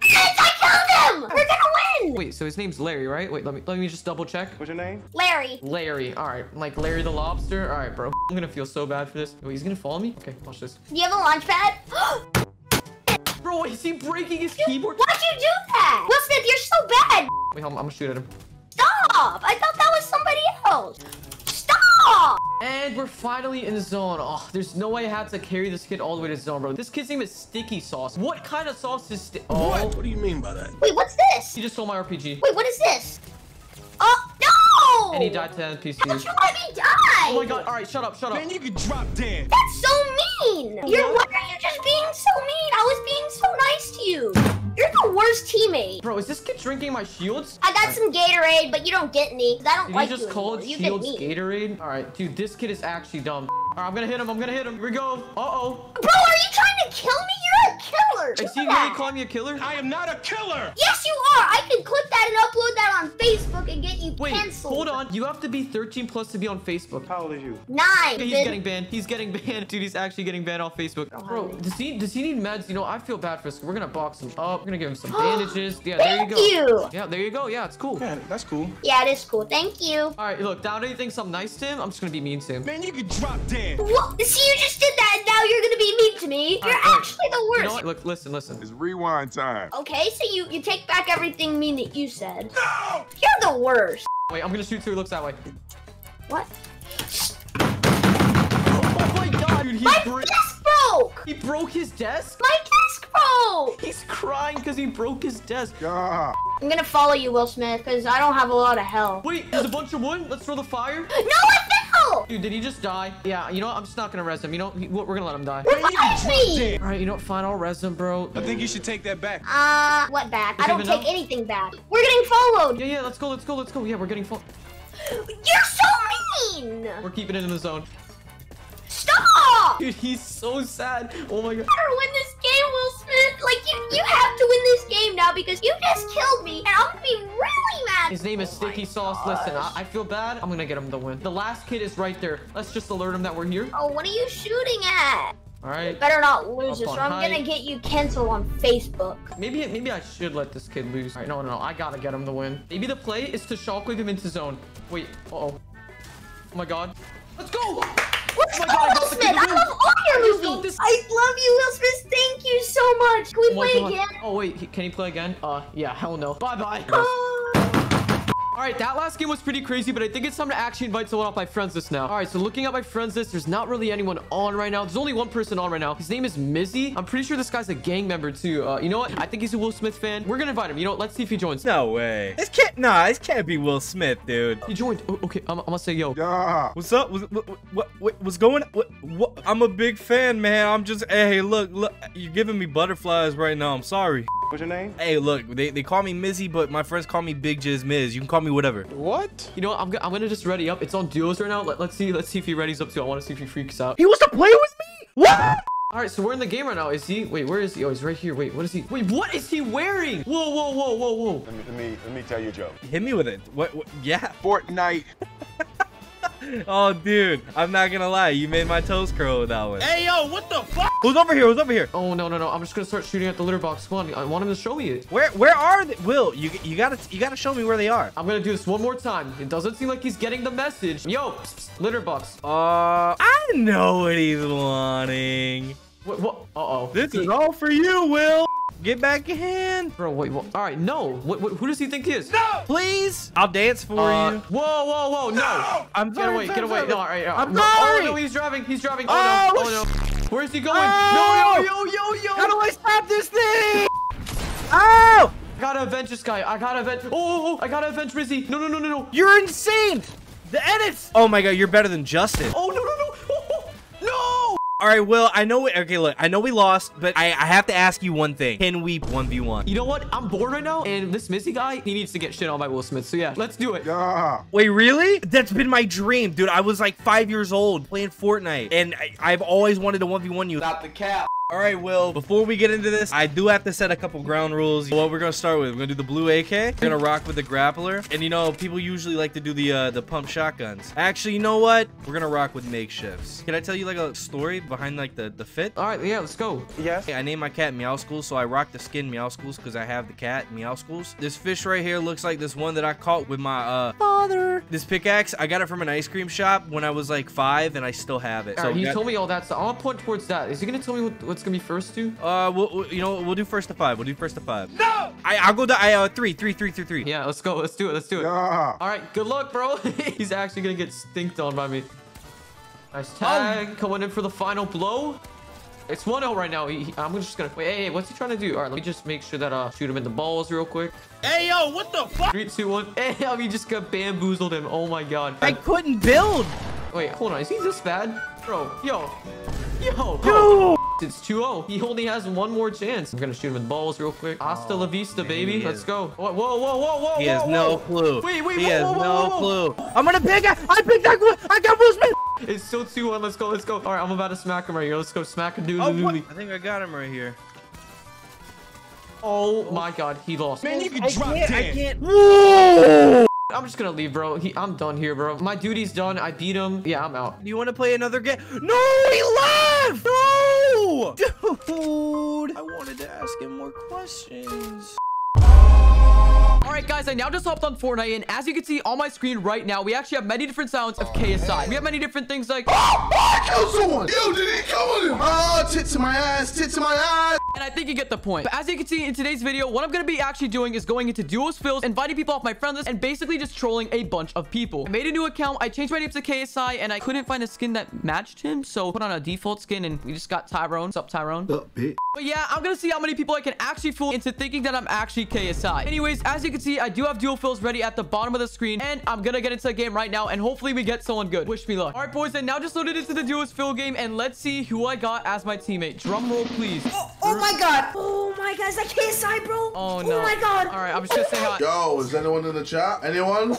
Yes, I killed him. We're gonna win. Wait, so his name's Larry, right? Wait, let me let me just double check. What's your name? Larry. Larry. All right, like Larry the Lobster. All right, bro. I'm gonna feel so bad for this. Wait, he's gonna follow me? Okay, watch this. Do you have a launch pad? Bro, is he breaking his you, keyboard? Why'd you do that? Will Smith, you're so bad. Wait, hold on. I'm gonna shoot at him. Stop! I thought that was somebody else. Stop! And we're finally in the zone. Oh, there's no way I have to carry this kid all the way to the zone, bro. This kid's name is Sticky Sauce. What kind of sauce is sti- Oh. What? What do you mean by that? Wait, what's this? He just stole my R P G. Wait, what is this? Oh, no! And he died to N P Cs. How did you let me die? Oh my god. All right, shut up, shut up. Man, you can drop dead. That's so mean. You're, why are you just being so mean? I was being so nice to you. You're the worst teammate. Bro, is this kid drinking my shields? I got some Gatorade, but you don't get any. I don't Did like you. Just you call it shields Gatorade? All right, dude, this kid is actually dumb. All right, I'm gonna hit him. I'm gonna hit him. Here we go. Uh-oh. Bro, are you trying to kill me? You're a killer. Is he really calling me a killer? I am not a killer. Yes, you are. I can clip that and upload that on Facebook and get you Wait, canceled. Hold on. You have to be thirteen plus to be on Facebook. How old are you? Nine. Okay, he's getting banned. He's getting banned. Dude, he's actually getting banned off Facebook. Oh, bro, does he, does he need meds? You know, I feel bad for this. We're gonna box him up. We're gonna give him some bandages. Yeah, thank there you go. You. Yeah, there you go. Yeah, it's cool. Yeah, that's cool. Yeah, it is cool. Thank you. All right, look, now that you think I'm nice to him, I'm just gonna be mean to him. Man, you can drop dead. What? See, you just did that, and now you're gonna be mean to me. You're right, actually the worst. You know what? Look, listen, listen. It's rewind time. Okay, so you you take back everything mean that you said. No! You're the worst. Wait, I'm gonna shoot through. Looks that way. What? Oh my god, dude, he's my desk broke. He broke his desk. My Bro. He's crying because he broke his desk. Yeah. I'm gonna follow you, Will Smith, because I don't have a lot of health. Wait, there's a bunch of wood. Let's throw the fire. No, I fell! Dude, did he just die? Yeah, you know what? I'm just not gonna res him. You know what? We're gonna let him die. Revive me! All right, you know what? Fine, I'll res him, bro. I think you should take that back. Uh, what back? I don't take anything back. We're getting followed. Yeah, yeah, let's go, let's go, let's go. Yeah, we're getting followed. You're so mean! We're keeping it in the zone. Stop! Dude, he's so sad. Oh my god. You better win this game, Will Smith. Like, you, you have to win this game now because you just killed me, and I'm gonna be really mad. His name is oh Sticky Sauce. Gosh. Listen, I, I feel bad. I'm gonna get him the win. The last kid is right there. Let's just alert him that we're here. Oh, what are you shooting at? All right. You better not lose this, or I'm height. gonna get you canceled on Facebook. Maybe maybe I should let this kid lose. All right, no, no, no. I gotta get him the win. Maybe the play is to shockwave him into zone. Wait, uh-oh. Oh my god. Let's go! Let's oh go, God, Will Smith! I love all your I movies! I love you, Will Smith! Thank you so much! Can we oh play God. again? Oh, wait. Can he play again? Uh, yeah. Hell no. Bye-bye. All right, that last game was pretty crazy, but I think it's time to actually invite someone off my friends list now. All right, so looking at my friends list, there's not really anyone on right now. There's only one person on right now. His name is Mizzy. I'm pretty sure this guy's a gang member too. Uh, you know what? I think he's a Will Smith fan. We're gonna invite him. You know what? Let's see if he joins. No way. This can't. Nah, this can't be Will Smith, dude. He joined. Oh, okay, I'm, I'm gonna say yo. Yeah. What's up? What? What? what what's going? What, what? I'm a big fan, man. I'm just. Hey, look, look. You're giving me butterflies right now. I'm sorry. What's your name? Hey, look. They they call me Mizzy, but my friends call me Big Jizz Miz. You can call me whatever. What? You know what? I'm, go I'm gonna just ready up. It's on duos right now. Let let's see. Let's see if he readies up too. I want to see if he freaks out. He wants to play with me? What? All right, so we're in the game right now. Is he? Wait, where is he? Oh, he's right here. Wait, what is he? Wait, what is he wearing? Whoa, whoa, whoa, whoa, whoa. Let me let me, let me tell you a joke. Hit me with it. What? what yeah. Fortnite. Oh, dude, I'm not gonna lie. You made my toes curl with that one. Hey, yo, what the fuck? Who's over here? Who's over here? Oh, no, no, no. I'm just gonna start shooting at the litter box. Come on. I want him to show me it. Where where are they? Will, you you gotta you gotta show me where they are. I'm gonna do this one more time. It doesn't seem like he's getting the message. Yo, psst, litter box. Uh, I know what he's wanting. What? what? Uh-oh. This is all for you, Will. Get back in. Bro, wait, what? All right, no. What, what, who does he think he is? No! Please! I'll dance for uh, you. Whoa, whoa, whoa, no! no. I'm sorry, Get away, sorry, get away. Sorry. No, all right, all right. I'm no. sorry! Oh, no, he's driving, he's driving. Oh, oh no, oh, no. Where's he going? Oh. No, yo, yo, yo, yo! How do I stop this thing? Oh! I gotta avenge this guy. I gotta avenge. Oh, oh, oh, I gotta avenge Rizzy. No, no, no, no, no. You're insane! The edits! Oh my god, you're better than Justin. Oh, no, no, no. All right, Will, I know, we, okay, look, I know we lost, but I, I have to ask you one thing. Can we one v one? You know what? I'm bored right now, and this Missy guy, he needs to get shit on by Will Smith, so yeah, let's do it. Yeah. Wait, really? That's been my dream, dude. I was like five years old playing Fortnite, and I, I've always wanted to one v one you. Stop the cap. All right, Will, before we get into this, I do have to set a couple ground rules. What we're going to start with, we're going to do the blue A K. We're going to rock with the grappler. And, you know, people usually like to do the uh, the pump shotguns. Actually, you know what? We're going to rock with makeshifts. Can I tell you, like, a story behind, like, the, the fit? All right, yeah, let's go. Yeah. Okay, I named my cat Meow Schools, so I rock the skin Meow Schools because I have the cat Meow Schools. This fish right here looks like this one that I caught with my uh, father. This pickaxe, I got it from an ice cream shop when I was, like, five, and I still have it. All right, so you got... told me all that, so I'll point towards that. Is he going to tell me what, what's gonna be first to? Uh, we'll, you know, we'll do first to five. We'll do first to five. No! I, I'll go to I, uh, three, three, three, three, three. Yeah, let's go. Let's do it. Let's do it. Yeah. All right, good luck, bro. He's actually gonna get stinked on by me. Nice tag. Oh. Coming in for the final blow. It's one oh right now. He, he, I'm just gonna wait. Hey, hey, what's he trying to do? All right, let me just make sure that uh, shoot him in the balls real quick. Hey, yo, what the fuck? Three, two, one. Hey, yo, he just got bamboozled him. Oh my god. I couldn't build. Wait, hold on. Is he this bad, bro? Yo, yo, yo. It's two oh. He only has one more chance. I'm gonna shoot him in balls real quick. Hasta oh, la vista, baby. Is. Let's go. Whoa, whoa, whoa, whoa, whoa. He whoa, has whoa. no clue. Wait, wait, he whoa, has whoa, whoa, no whoa. clue. I'm gonna pick it. I picked that. I got Will Smith. It's still two one. Let's go. Let's go. All right, I'm about to smack him right here. Let's go smack him. Dude, oh, dude, dude. I think I got him right here. Oh my god, he lost. Man, you can I drop can't, I can't. Whoa. I'm just gonna leave, bro. He, I'm done here, bro. My duty's done. I beat him. Yeah, I'm out. You want to play another game? No, he left. No, dude. I wanted to ask him more questions. All right, guys, I now just hopped on Fortnite, and as you can see on my screen right now, we actually have many different sounds of K S I. We have many different things like... Oh, I killed someone! Yo, did he kill him? Oh, tits to my ass, tits to my ass! And I think you get the point. But as you can see in today's video, what I'm going to be actually doing is going into duos fills, inviting people off my friend list, and basically just trolling a bunch of people. I made a new account. I changed my name to K S I, and I couldn't find a skin that matched him, so put on a default skin, and we just got Tyrone. What's up, Tyrone? What's up, bitch? But yeah, I'm going to see how many people I can actually fool into thinking that I'm actually K S I. Anyways, as you can see, I do have dual fills ready at the bottom of the screen, and I'm going to get into the game right now, and hopefully we get someone good. Wish me luck. All right, boys, and now just loaded into the duos fill game, and let's see who I got as my teammate. Drum roll, please. Oh, oh. Oh my god. Oh my god. Is that K S I, bro? Oh no. Oh my god. All right, I'm just gonna say hi. Yo, is anyone in the chat? Anyone?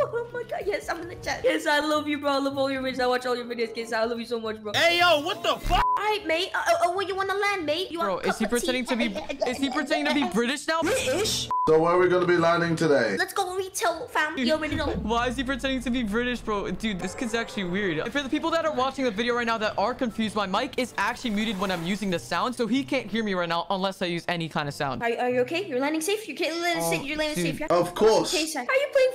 Oh my god, yes, I'm in the chat. Yes, I love you, bro. I love all your videos. I watch all your videos, K S I. I love you so much, bro. Hey, yo, what the fuck? All right, mate. Uh, uh, where you wanna land, mate? You bro, is he pretending tea? to be? Is he pretending to be British now? British? So where are we gonna be landing today? Let's go retail, fam. Dude, you already know. Why is he pretending to be British, bro? Dude, this kid's actually weird. And for the people that are watching the video right now that are confused, my mic is actually muted when I'm using the sound, so he can't hear me right now unless I use any kind of sound. Are, are you okay? You're landing safe. You can't land oh, safe. You're landing dude. safe. Of course. How are you playing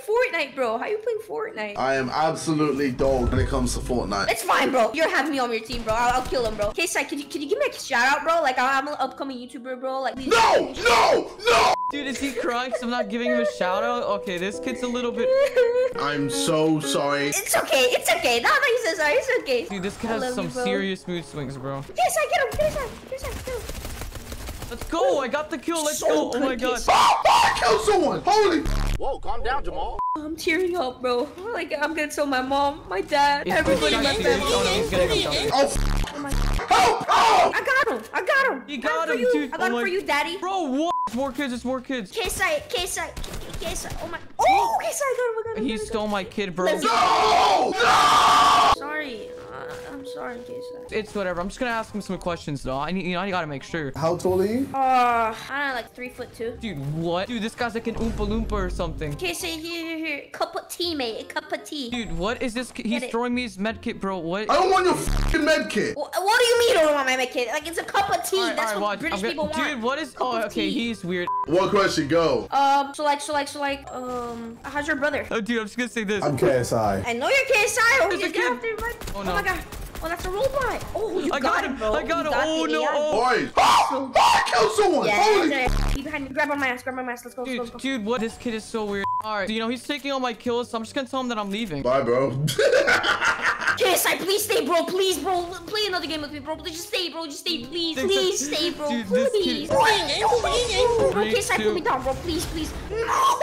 Fortnite, bro? How are you playing Fortnite? I am absolutely dull when it comes to Fortnite. It's fine, bro. You're having me on your team, bro. I'll, I'll kill him, bro. K S I, can you can you give me a shout out, bro? Like I'm an upcoming YouTuber, bro. Like no, no, no. Dude, is he crying? Cause I'm not giving him a shout out. Okay, this kid's a little bit. I'm so sorry. It's okay. It's okay. No, no, he's so sorry. It's okay. Dude, this kid has some you, serious mood swings, bro. K S I, get him. K S I, K S I, get him. Let's go. I got the kill. Let's so go. Oh my god. Oh, I killed someone. Holy. Whoa, calm down, Jamal. I'm tearing up, bro. Like, I'm gonna tell my mom, my dad, it's everybody in my family. Oh, oh my god. Oh, oh. I got him. I got him. You got him, dude. I got him for you, daddy. Bro, what? It's more kids. It's more kids. K S I, K S I, K S I. Oh my. Oh, K S I, I got him. He stole my kid, bro. No! No! Sorry. I'm sorry, K S I. It's whatever. I'm just gonna ask him some questions, though. I need, you know, I gotta make sure. How tall are you? Uh, I don't know, like three foot two. Dude, what? Dude, this guy's like an Oompa Loompa or something. K S I, here, here, here. Cup of tea, mate. A cup of tea. Dude, what is this? He's Get throwing it. me his med kit, bro. What? I don't want your fucking med kit. What, what do you mean I don't want my med kit? Like, it's a cup of tea. All right, That's all right, what watch. British gonna, people dude, want. Dude, what is? Oh, okay. Tea. He's weird. What question? Go. Um, so like, so like, so like, um, how's your brother? Oh, dude, I'm just gonna say this. I'm K S I. I know you're K S I. There's a kid. Oh, no. Oh, my God. Oh, that's a robot. Oh, you I got, got him, bro. I got him. Oh, no. Oh. Boys. Oh, I killed someone. Yeah, Holy. Yeah. Be behind me. Grab on my ass. Grab on my ass. Let's go. Dude, let's go, let's go. Dude, what? This kid is so weird. All right. You know, he's taking all my kills, so I'm just going to tell him that I'm leaving. Bye, bro. K S I, please stay, bro. Please, bro. Play another game with me, bro. Please just stay, bro. Just stay, please. Please stay, bro. Dude, please. Please. Bro, K S I, put me down, bro. Please, please. No.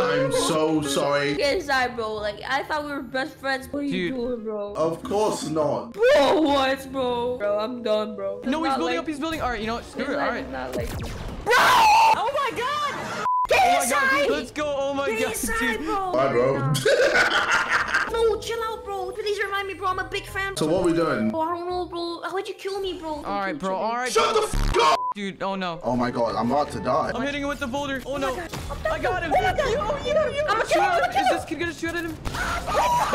I'm so sorry. K S I, bro. Like, I thought we were best friends. What are Dude. you doing, bro? Of course not. Bro, what, bro? Bro, I'm done, bro. It's no, he's building like... up. He's building. All right, you know what? Screw it. All right. Like... Bro! Oh, my God. K S I! Oh, my God, dude, let's go. Oh, my K S I, God, dude. Bro. Bye, bro. No, chill out, bro. Please remind me, bro. I'm a big fan. So what are we doing? Oh, I don't know, bro. How'd you kill me, bro? All right, bro. All right. Shut the f up, dude. Oh no. Oh my God, I'm about to die. I'm hitting him with the boulder. Oh no. Oh, I got him. Oh, yo, yo, yo. I'm gonna shoot him. Is this kid gonna shoot at him?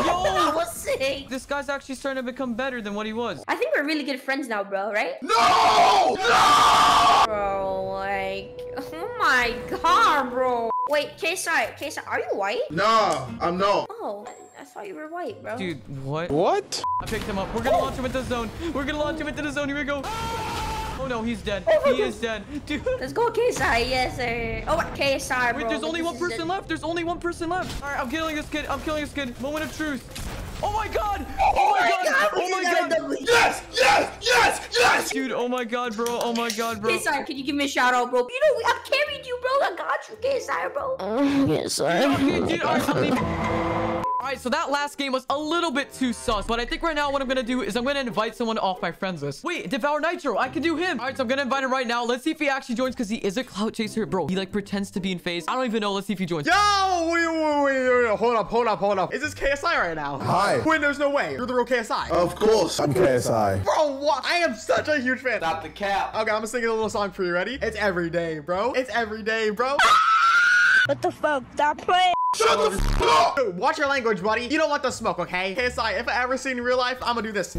Yo. What's sick? This guy's actually starting to become better than what he was. I think we're really good friends now, bro. Right? No. No. Bro, like, oh my God, bro. Wait, K S I, K S I, are you white? No, I'm not. Oh. I thought you were white, bro. Dude, what? What? I picked him up. We're gonna oh. launch him into the zone. We're gonna launch him into the zone. Here we go. Oh no, he's dead. Oh, he is dead. Dude. Let's go, K S I. Yes, sir. Oh, K S I, bro. Wait, there's only this one person left. There's only one person left. All right, I'm killing this kid. I'm killing this kid. Moment of truth. Oh my God. Oh, oh my God. God. Oh my God. God. Yes, yes, yes, yes. Dude, oh my God, bro. Oh my God, bro. K S I, can you give me a shout out, bro? You know, I've carried you, bro. I got you, K S I, bro. K S I. Dude, all right, something. All right, so that last game was a little bit too sus, but I think right now what I'm going to do is I'm going to invite someone off my friends list. Wait, Devour Nitro. I can do him. All right, so I'm going to invite him right now. Let's see if he actually joins because he is a clout chaser. Bro, he like pretends to be in phase. I don't even know. Let's see if he joins. Yo, wait, wait, wait, wait. Hold up, hold up, hold up. Is this K S I right now? Hi. Wait, there's no way. You're the real K S I. Of course, I'm K S I. Bro, what? I am such a huge fan. Stop the cap. Okay, I'm going to sing a little song for you. Ready? It's every day, bro. It's every day, bro. What the fuck? Stop playing. Shut the f up! Dude, watch your language, buddy. You don't want the smoke, okay? K S I, if I ever see in real life, I'm gonna do this.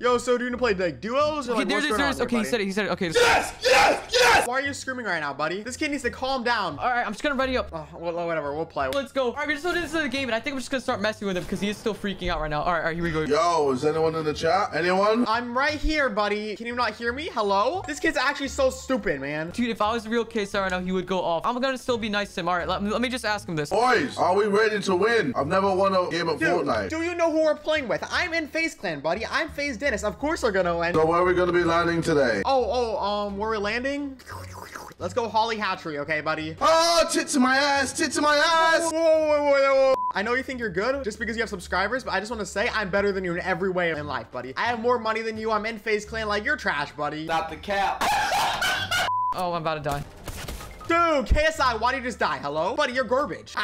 Yo, so do you want to play like duos or okay, like there's, what's there's, there's, Okay, there, he said it, he said it. Okay. Yes, yes, yes! Why are you screaming right now, buddy? This kid needs to calm down. All right, I'm just gonna ready up. Oh, well, whatever, we'll play. Let's go. All right, we're just gonna do this in the game, and I think I'm just gonna start messing with him because he is still freaking out right now. All right, all right, here we go. Yo, is anyone in the chat? Anyone? I'm right here, buddy. Can you not hear me? Hello? This kid's actually so stupid, man. Dude, if I was the real K S I right now, he would go off. I'm gonna still be nice to him. All right, let, let me just ask him this. Boys, are we ready to win? I've never won a game of Dude, Fortnite. Do you know who we're playing with? I'm in Phase Clan, buddy. I'm Phase Dennis. Of course we're gonna win. So where are we gonna be landing today? Oh, oh, um, where we're landing? Let's go Holly Hatchery, okay, buddy? Oh, tits in my ass, tits in my ass. Whoa, whoa, whoa, whoa. I know you think you're good just because you have subscribers, but I just want to say I'm better than you in every way in life, buddy. I have more money than you. I'm in Phase Clan, like you're trash, buddy. Stop the cap. Oh, I'm about to die. Dude, K S I, why did you just die? Hello? Buddy, you're garbage.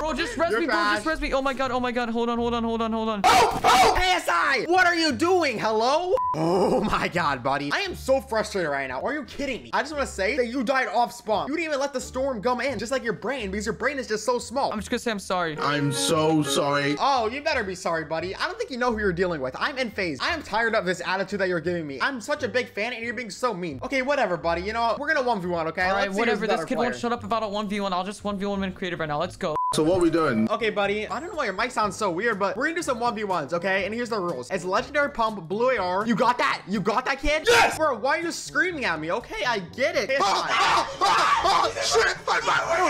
Bro, just res me, bro, just res me. Oh my God, oh my God. Hold on, hold on, hold on, hold on. Oh, oh, K S I! What are you doing? Hello? Oh my God, buddy. I am so frustrated right now. Are you kidding me? I just want to say that you died off spawn. You didn't even let the storm come in, just like your brain, because your brain is just so small. I'm just gonna say I'm sorry. I'm so sorry. Oh, you better be sorry, buddy. I don't think you know who you're dealing with. I'm in phase. I am tired of this attitude that you're giving me. I'm such a big fan, and you're being so mean. Okay, whatever, buddy. You know what? We're gonna one v one, okay? All right, whatever. This kid won't shut up about a one v one. I'll just one v one in creative right now. Let's go. So what are we doing? Okay, buddy. I don't know why your mic sounds so weird, but we're gonna do some one v ones, okay? And here's the rules. It's legendary pump, blue A R. You got that? You got that, kid? Yes! Bro, why are you screaming at me? Okay, I get it. K S I. Oh, oh, oh, shit!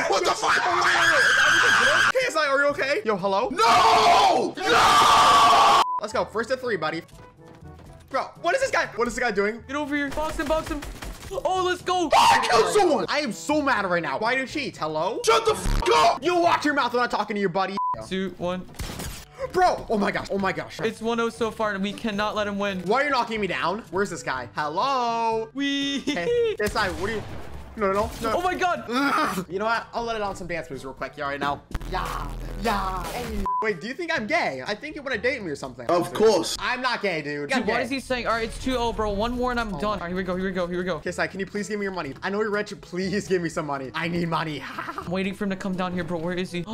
What the fuck? K S I, are you okay? Yo, hello? No! No! Let's go. First to three, buddy. Bro, what is this guy? What is this guy doing? Get over here. Box him, box him. Oh, let's go. Oh, I killed someone. I am so mad right now. Why do you cheat? Hello? Shut the f up. You watch your mouth when I'm talking to you, buddy. Two, one. Bro. Oh, my gosh. Oh, my gosh. It's one oh so far, and we cannot let him win. Why are you knocking me down? Where's this guy? Hello? We. Hey, this guy, what are you? No, no, no. Oh, my God. You know what? I'll let it on some dance moves real quick. You all right now? Yeah. Yeah. Hey. Wait, do you think I'm gay? I think you want to date me or something. Of course. I'm not gay, dude. Dude, what is he saying? All right, it's two oh, bro. One more and I'm oh. done. All right, here we go. Here we go. Here we go. K S I, can you please give me your money? I know you're rich. Please give me some money. I need money. I'm waiting for him to come down here, bro. Where is he?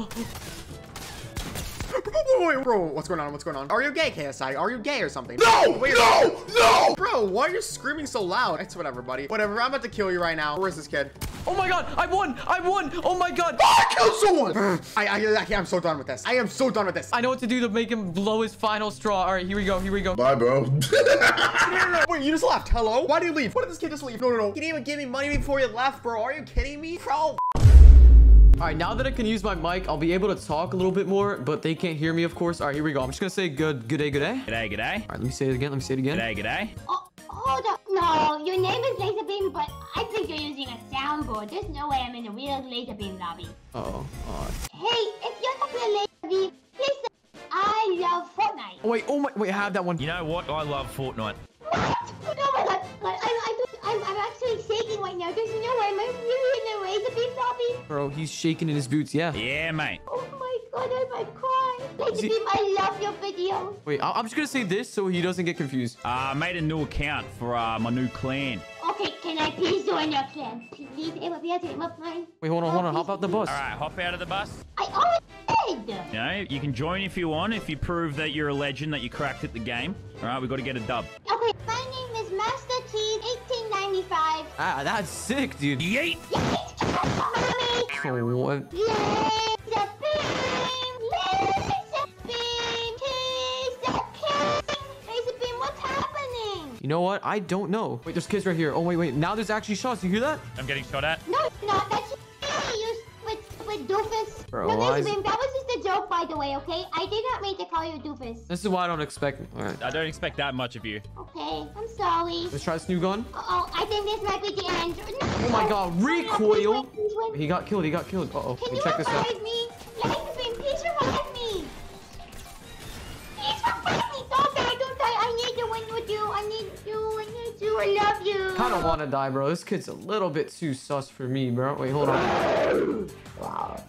Wait, bro, what's going on? What's going on? Are you gay, K S I? Are you gay or something? No, wait, no, no. Bro, why are you screaming so loud? It's whatever, buddy. Whatever, I'm about to kill you right now. Where's this kid? Oh my God, I won, I won. Oh my God. Oh, I killed someone. I, I, I, I'm so done with this. I am so done with this. I know what to do to make him blow his final straw. All right, here we go, here we go. Bye, bro. no, no, no. Wait, you just left. Hello? Why do you leave? Why did this kid just leave? No, no, no. You didn't even give me money before you left, bro. Are you kidding me? Bro. All right, now that I can use my mic, I'll be able to talk a little bit more, but they can't hear me, of course. All right, here we go. I'm just gonna say good, good day, good day. Good day, good day. All right, let me say it again. Let me say it again. Good day, good day. Oh, hold up. No, your name is Laser Beam, but I think you're using a soundboard. There's no way I'm in the real Laser Beam lobby. Uh-oh. Oh. Hey, if you're not real Laser Beam, please say, I love Fortnite. Oh, wait, oh my, wait, I have that one. You know what? I love Fortnite. What? No, my God. I, I, I'm, I'm actually shaking right now. There's no way. Am I really in the Laser Beam lobby? Bro, he's shaking in his boots, yeah. Yeah, mate. Oh, my God. I might cry. Laser Beam, I love your video. Wait, I I'm just going to say this so he doesn't get confused. Uh, I made a new account for uh, my new clan. Okay, can I please join your clan? Please, it would be a team of mine. Wait, hold on, hold on. Hop out the bus. All right, hop out of the bus. I always... No, you can join if you want, if you prove that you're a legend, that you cracked at the game. All right, we've got to get a dub. Okay, my name is Master T, eighteen ninety-five. Ah, that's sick, dude. Yeet! Yeet! Oh, what? Laser Beam! Laser Beam! He's the king! Laser Beam, what's happening? You know what? I don't know. Wait, there's kids right here. Oh, wait, wait. Now there's actually shots. You hear that? I'm getting shot at. No, it's not. That's me, you stupid doofus. Bro, no, Laser Beam, that was joke, by the way, okay? I did not mean to call you a doofus. This is why I don't expect... All right. I don't expect that much of you. Okay, I'm sorry. Let's try this new gun. Uh-oh, I think this might be the end. No, oh my God, recoil! He got killed, he got killed. Uh-oh, can you check this out. Me? Laser Beam, please revive me! Please revive me! Don't die, don't die! I need to win with you! I need you, I need you, I love you! I don't want to die, bro. This kid's a little bit too sus for me, bro. Wait, hold on. Wow.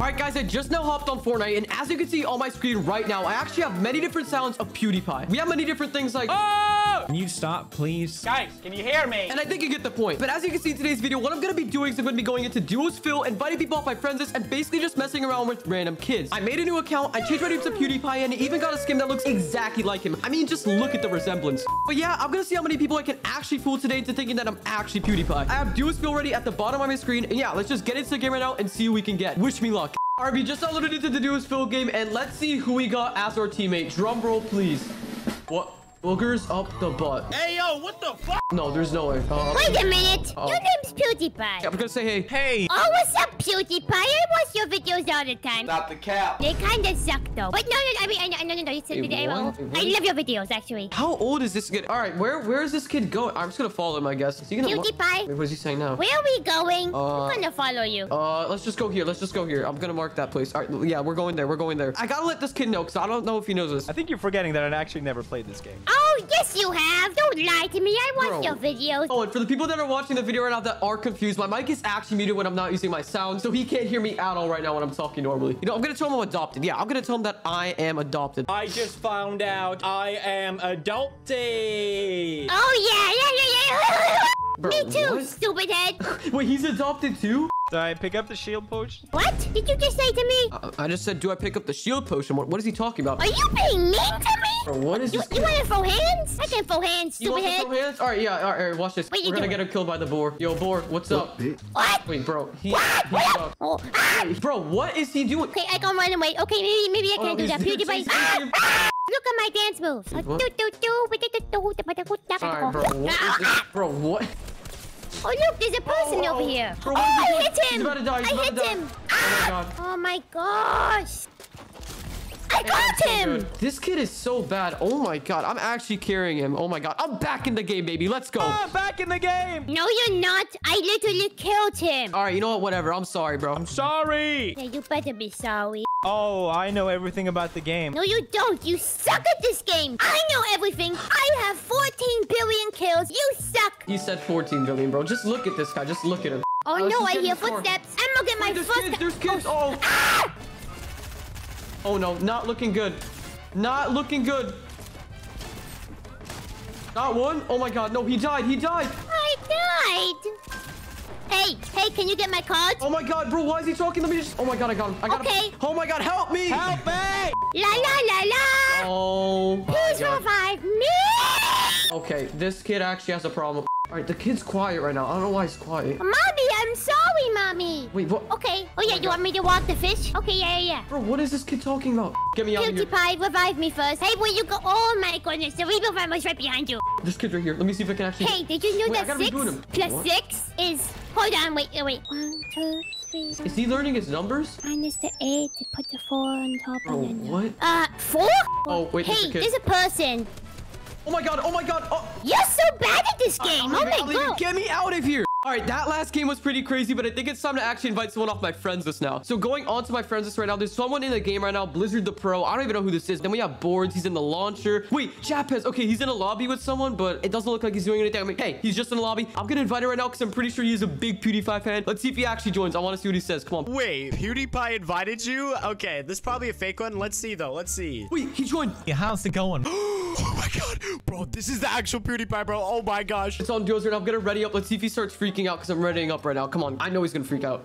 Alright guys, I just now hopped on Fortnite, and as you can see on my screen right now, I actually have many different sounds of PewDiePie. We have many different things like, oh! Can you stop, please? Guys, can you hear me? And I think you get the point. But as you can see in today's video, what I'm going to be doing is I'm going to be going into duos fill, inviting people off my friends list, and basically just messing around with random kids. I made a new account, I changed my name to PewDiePie, and I even got a skin that looks exactly like him. I mean, just look at the resemblance. But yeah, I'm going to see how many people I can actually fool today into thinking that I'm actually PewDiePie. I have duos fill ready at the bottom of my screen, and yeah, let's just get into the game right now and see who we can get. Wish me luck. All right, we just uploaded into the duos fill game, and let's see who we got as our teammate. Drum roll, please. What? Boogers up the butt. Hey, yo, what the fuck? No, there's no way. Uh, Wait a minute. Uh, your name's PewDiePie. Yeah, I'm gonna say hey. Hey. Oh, what's up, PewDiePie? I watch your videos all the time. Stop the cap. They kind of suck, though. But no, no, I mean, no, no, no, no. It's hey, the what? Hey, what? I love your videos, actually. How old is this kid? All right, where, where is this kid going? I'm just gonna follow him, I guess. Is he gonna PewDiePie? Wait, what is he saying now? Where are we going? Uh, I'm gonna follow you. Uh, let's just go here. Let's just go here. I'm gonna mark that place. All right, yeah, we're going there. We're going there. I gotta let this kid know, because I don't know if he knows this. I think you're forgetting that I actually never played this game. Oh, yes, you have. Don't lie to me. I watch Bro. your videos. Oh, and for the people that are watching the video right now that are confused, my mic is actually muted when I'm not using my sound, so he can't hear me at all right now when I'm talking normally. You know, I'm going to tell him I'm adopted. Yeah, I'm going to tell him that I am adopted. I just found out I am adopted. Oh, yeah, yeah, yeah, yeah. Bro, me too, what? Stupid head. Wait, he's adopted too? Do I pick up the shield potion? What did you just say to me? Uh, I just said, do I pick up the shield potion? What, what is he talking about? Are you being mean to me? Bro, what is you, this? You want to throw hands? I can throw hands, stupid head. You want to throw hands? All right, yeah, all right, all right watch this. What We're going to get him killed by the boar. Yo, boar, what's what? up? What? Wait, bro. He, what? What up? Oh, ah! Bro, what is he doing? Okay, I can't run away. Okay, maybe, maybe I can't oh, do that. PewDiePie. Ah! Ah! Look at my dance moves. What? All right, bro, what is this? Bro, what? Oh, look, there's a person oh, oh, over here. Bro, oh, I hit him. He's about to die. He's I about hit to die. him. Ah! Oh, my gosh. I and got him. So this kid is so bad. Oh, my God. I'm actually carrying him. Oh, my God. I'm back in the game, baby. Let's go. I'm back in the game. No, you're not. I literally killed him. All right, you know what? Whatever. I'm sorry, bro. I'm sorry. Yeah, you better be sorry. Oh, I know everything about the game. No, you don't. You suck at this game. I know everything. I have fourteen billion kills. You suck. You said fourteen billion, bro. Just look at this guy. Just look at him. Oh, oh no, I hear footsteps. I'm looking at my footsteps. There's kids. Oh. Ah! Oh, no. Not looking good. Not looking good. Not one. Oh, my God. No, he died. He died. I died. Hey, hey, can you get my card? Oh, my God, bro, why is he talking? Let me just... Oh, my God, I got him. I got okay. him. Oh, my God, help me. Help me. La, la, la, la. Oh, please revive me. Okay, this kid actually has a problem. All right, the kid's quiet right now. I don't know why he's quiet. Mommy, I'm sorry, Mommy. Wait, what? Okay. Oh, yeah, oh you God. want me to walk the fish? Okay, yeah, yeah, yeah. Bro, what is this kid talking about? Get me out of here. PewDiePie, revive me first. Hey, will you go? Oh, my goodness. The Rebo Ram was right behind you. This kid right here. Let me see if I can actually... Hey, did you know wait, that six plus what? six is... Hold on, wait, wait. One, two, please. Is he learning his numbers? Minus the eight to put the four on top. Oh, and what? Uh, four? Oh, wait. Hey, there's a, there's a person. Oh my god, oh my god. Oh. You're so bad at this game. I'm oh leaving, my god. Get me out of here. All right, that last game was pretty crazy, but I think it's time to actually invite someone off my friends list now. So going on to my friends list right now, there's someone in the game right now, Blizzard the Pro. I don't even know who this is. Then we have Boards. He's in the launcher. Wait, Japez. Okay, he's in a lobby with someone, but it doesn't look like he's doing anything. I mean, hey, he's just in the lobby. I'm going to invite him right now because I'm pretty sure he's a big PewDiePie fan. Let's see if he actually joins. I want to see what he says. Come on. Wait, PewDiePie invited you? Okay, this is probably a fake one. Let's see, though. Let's see. Wait, he joined. Yeah, how's it going? Oh my god, bro, this is the actual PewDiePie, bro. Oh my gosh. It's on duos right now. I'm going to ready up. Let's see if he starts freaking out because I'm readying up right now. Come on. I know he's going to freak out.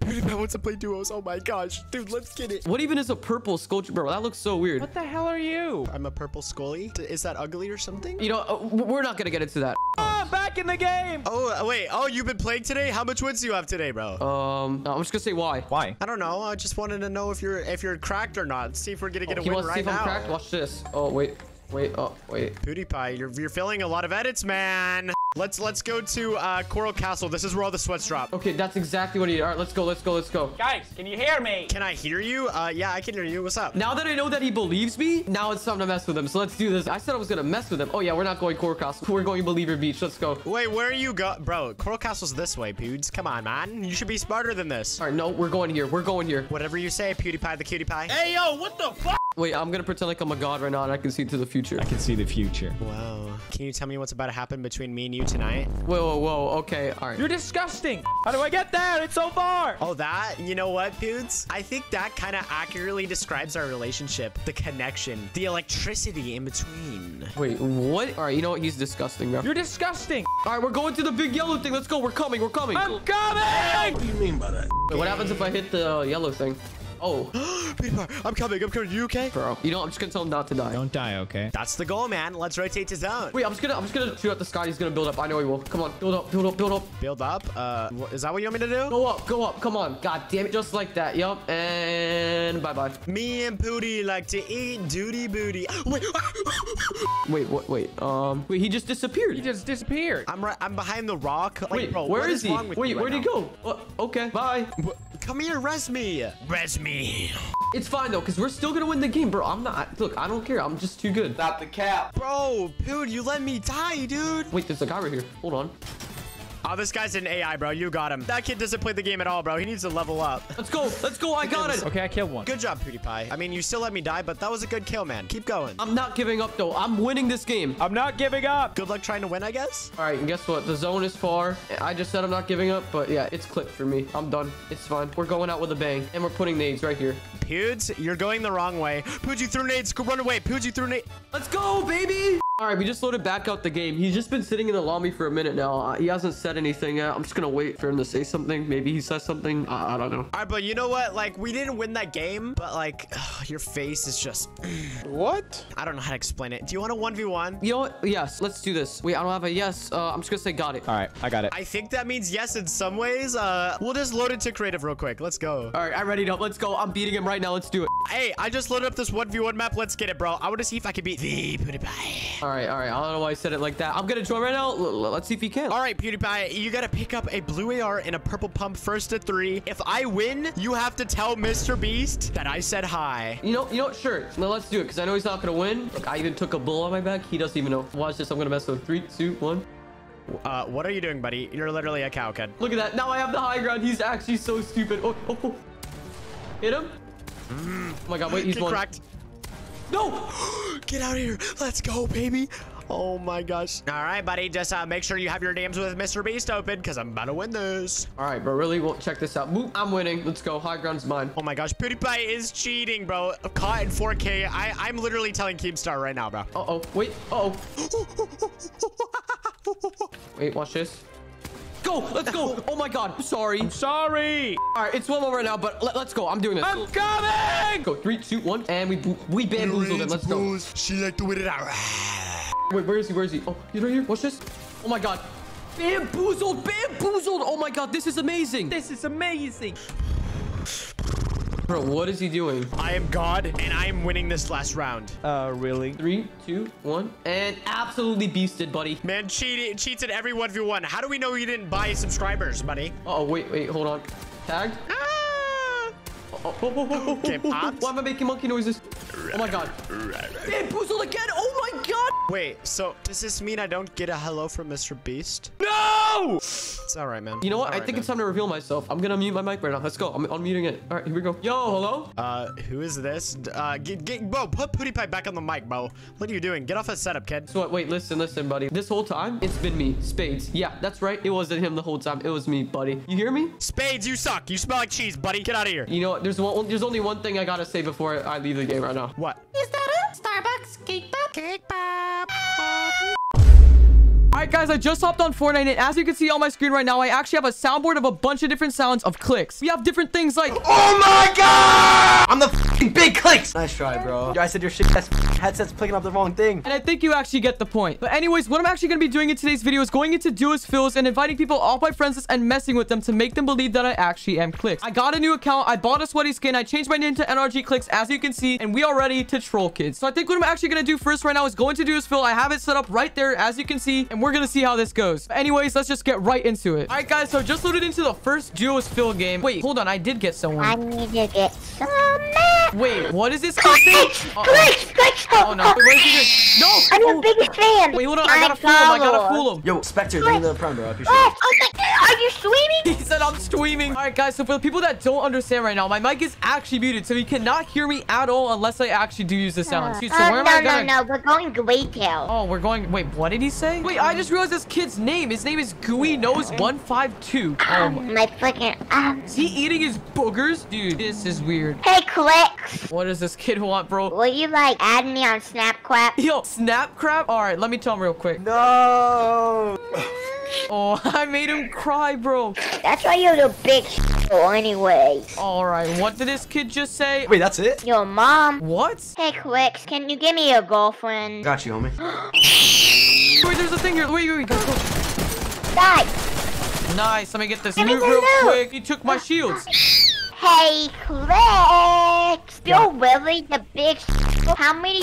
PewDiePie wants to play duos. Oh my gosh. Dude, let's get it. What even is a purple sculpture? Bro, that looks so weird. What the hell are you? I'm a purple scully. Is that ugly or something? You know, uh, we're not going to get into that. Ah, oh, back in the game. Oh, wait. Oh, you've been playing today? How much wins do you have today, bro? Um, no, I'm just going to say why. Why? I don't know. I just wanted to know if you're if you're cracked or not. See if we're going to get oh, a win right now. See if I'm cracked? Watch this. Oh, wait. Wait, oh, wait. PewDiePie, you're, you're filling a lot of edits, man. Let's let's go to uh, Coral Castle. This is where all the sweats drop. Okay, that's exactly what I need. All right, let's go, let's go, let's go. Guys, can you hear me? Can I hear you? Uh, yeah, I can hear you. What's up? Now that I know that he believes me, now it's time to mess with him. So let's do this. I said I was gonna mess with him. Oh yeah, we're not going Coral Castle. We're going Believer Beach. Let's go. Wait, where are you go, bro? Coral Castle's this way, Pewds. Come on, man. You should be smarter than this. All right, no, we're going here. We're going here. Whatever you say, PewDiePie the cutie pie. Hey yo, what the fuck? Wait, I'm gonna pretend like I'm a god right now and I can see to the future. I can see the future. Wow. Can you tell me what's about to happen between me and you tonight? Whoa, whoa, whoa. Okay, all right. You're disgusting. How do I get there? It's so far. Oh, that? You know what, dudes? I think that kind of accurately describes our relationship. The connection. The electricity in between. Wait, what? All right, you know what? He's disgusting, bro. You're disgusting. All right, we're going to the big yellow thing. Let's go. We're coming. We're coming. I'm coming! What do you mean by that? Wait, what happens if I hit the uh, yellow thing? Oh, I'm coming. I'm coming. You okay? Bro, you know, I'm just going to tell him not to die. Don't die, okay? That's the goal, man. Let's rotate to zone. Wait, I'm just going to I'm just gonna shoot at the sky. He's going to build up. I know he will. Come on. Build up. Build up. Build up. Build up? Uh, is that what you want me to do? Go up. Go up. Come on. God damn it. Just like that. Yup. And bye-bye. Me and Pooty like to eat duty booty. Wait. Wait, what? Wait. Um, wait, he just disappeared. He just disappeared. I'm right. I'm behind the rock. Like, wait, bro, where is, is he? Wait, right where'd now? he go? Uh, okay. Bye. Come here. Res me. Res me. It's fine though, because we're still gonna win the game, bro. I'm not. Look, I don't care. I'm just too good. Stop the cap, bro. Dude, you let me die, dude. Wait, there's a guy right here. Hold on. Oh, this guy's an A I, bro. You got him. That kid doesn't play the game at all, bro. He needs to level up. Let's go. Let's go. I got it. Okay, I killed one. Good job, PewDiePie. I mean, you still let me die, but that was a good kill, man. Keep going. I'm not giving up, though. I'm winning this game. I'm not giving up. Good luck trying to win, I guess. All right, and guess what? The zone is far. I just said I'm not giving up, but yeah, it's clipped for me. I'm done. It's fine. We're going out with a bang, and we're putting nades right here. Pewds, you're going the wrong way. Pewds, you threw nades. Go run away. Pewds, you threw nades. Let's go, baby. All right, we just loaded back out the game. He's just been sitting in the lobby for a minute now. Uh, he hasn't said anything yet. I'm just going to wait for him to say something. Maybe he says something. Uh, I don't know. All right, but you know what? Like, we didn't win that game, but, like, ugh, your face is just... What? I don't know how to explain it. Do you want a one v one? You know what? Yes, let's do this. Wait, I don't have a yes. Uh, I'm just going to say got it. All right, I got it. I think that means yes in some ways. Uh, we'll just load it to creative real quick. Let's go. All right, I readied up. Let's go. I'm beating him right now. Let's do it. Hey, I just loaded up this one v one map. Let's get it, bro. I want to see if I can beat the PewDiePie. All right, all right. I don't know why I said it like that. I'm going to join right now. L let's see if he can. All right, PewDiePie, you got to pick up a blue A R and a purple pump first to three. If I win, you have to tell Mister Beast that I said hi. You know, you know, sure. Now let's do it because I know he's not going to win. Look, I even took a bull on my back. He doesn't even know. Watch this. I'm going to mess with three, two, one. Uh, what are you doing, buddy? You're literally a cowhead. Look at that. Now I have the high ground. He's actually so stupid. Oh, oh, oh. Hit him. Mm. Oh, my God. Wait, he's Get won. cracked. No! Get out of here. Let's go, baby. Oh, my gosh. All right, buddy. Just uh, make sure you have your D Ms with Mister Beast open because I'm about to win this. All right, bro. Really? Well, check this out. Boop, I'm winning. Let's go. High ground's mine. Oh, my gosh. PewDiePie is cheating, bro. Caught in four K. I, I'm literally telling Keemstar right now, bro. Uh-oh. Wait. Uh-oh. Wait, watch this. Go, let's go. Oh my God, I'm sorry. I'm sorry. All right, it's one more right now, but let, let's go. I'm doing this. I'm coming. Go, three, two, one, and we we bamboozled him. Let's go. She like to win it out. Wait, where is he? Where is he? Oh, he's right here. Watch this. Oh my God, bamboozled, bamboozled. Oh my God, this is amazing. This is amazing. Bro, what is he doing? I am God, and I am winning this last round. Uh, really? Three, two, one, and absolutely beasted, buddy. Man, cheated, cheats in every one v one. How do we know you didn't buy subscribers, buddy? Uh oh, wait, wait, hold on. Tagged. Ah! Oh, oh, oh, oh, oh, okay, oh, oh. Why am I making monkey noises? Oh my god. It boozled again. Oh my god. Wait, so does this mean I don't get a hello from Mister Beast? No! It's all right, man. You know what? All I right, think man. It's time to reveal myself. I'm going to mute my mic right now. Let's go. I'm unmuting it. All right, here we go. Yo, hello? Uh, who is this? Uh, get, get, Bo, put PewDiePie back on the mic, Bo. What are you doing? Get off that setup, kid. So, wait, listen, listen, buddy. This whole time, it's been me. Spades. Yeah, that's right. It wasn't him the whole time. It was me, buddy. You hear me? Spades, you suck. You smell like cheese, buddy. Get out of here. You know what? There's, one, there's only one thing I got to say before I leave the game right now. What? Is that it? Starbucks, cake pop, cake pop. All right, guys, I just hopped on Fortnite, and as you can see on my screen right now, I actually have a soundboard of a bunch of different sounds of clicks. We have different things like, oh my god, I'm the f***ing big clicks. Nice try, bro. I said your shit ass headset's picking up the wrong thing. And I think you actually get the point. But anyways, what I'm actually going to be doing in today's video is going into Do As Feels and inviting people off my friends list and messing with them to make them believe that I actually am Clix. I got a new account. I bought a sweaty skin. I changed my name to N R G Clix, as you can see, and we are ready to troll kids. So I think what I'm actually going to do first right now is go into Do As Feels. I have it set up right there, as you can see, and we're We're gonna see how this goes. But anyways, let's just get right into it. All right, guys, so just loaded into the first Do As Feels game. Wait, hold on, I did get someone. I need to get someone. Wait, what is this? Clix, Clix, uh -oh. Clix. Oh no! What is he doing? No! I'm oh. your biggest fan. Wait, hold on, I gotta fool him. I gotta fool him. Yo, Spectre, bring the prime, bro. Oh, are you streaming? He said I'm streaming. All right, guys, so for the people that don't understand right now, my mic is actually muted, so he cannot hear me at all unless I actually do use the sound. Uh, Dude, so uh, where am no, I going? No, no, we're going Gooey Tail. Oh, we're going. Wait, what did he say? Wait, I. I just realized this kid's name. His name is Gooey Nose one five two. Oh my, my fucking um. Is he eating his boogers? Dude, this is weird. Hey, Clix. What does this kid want, bro? Will you like add me on Snapcrap? Yo, Snapcrap? All right, let me tell him real quick. No. Oh, I made him cry, bro. That's why you're the big show anyways. All right, what did this kid just say? Wait, that's it? Your mom. What? Hey, Clix, can you give me your girlfriend? Got you, homie. Wait, there's a thing here. Wait, wait, wait. Go, go. Die. Nice, let me get this loot real loot. quick. He took my shields. Hey, Clix. You're really the big show. How many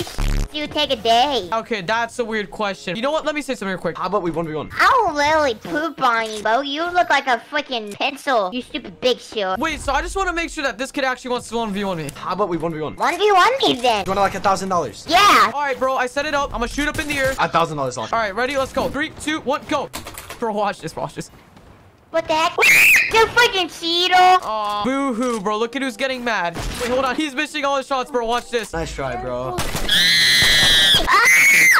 you take a day? Okay, that's a weird question. You know what? Let me say something real quick. How about we one v one? I'll literally poop on you, bro. You look like a freaking pencil, you stupid big shit. Wait, so I just want to make sure that this kid actually wants to one v one me. How about we one v one? one v one me then. You want like a thousand dollars? Yeah. All right, bro. I set it up. I'm gonna shoot up in the air. A thousand dollars off. All right, ready? Let's go. Three, two, one, go. Bro, watch this. Watch this. What the heck? You freaking cheater. Oh, boo-hoo, bro. Look at who's getting mad. Wait, hold on. He's missing all his shots, bro. Watch this. Nice try, bro.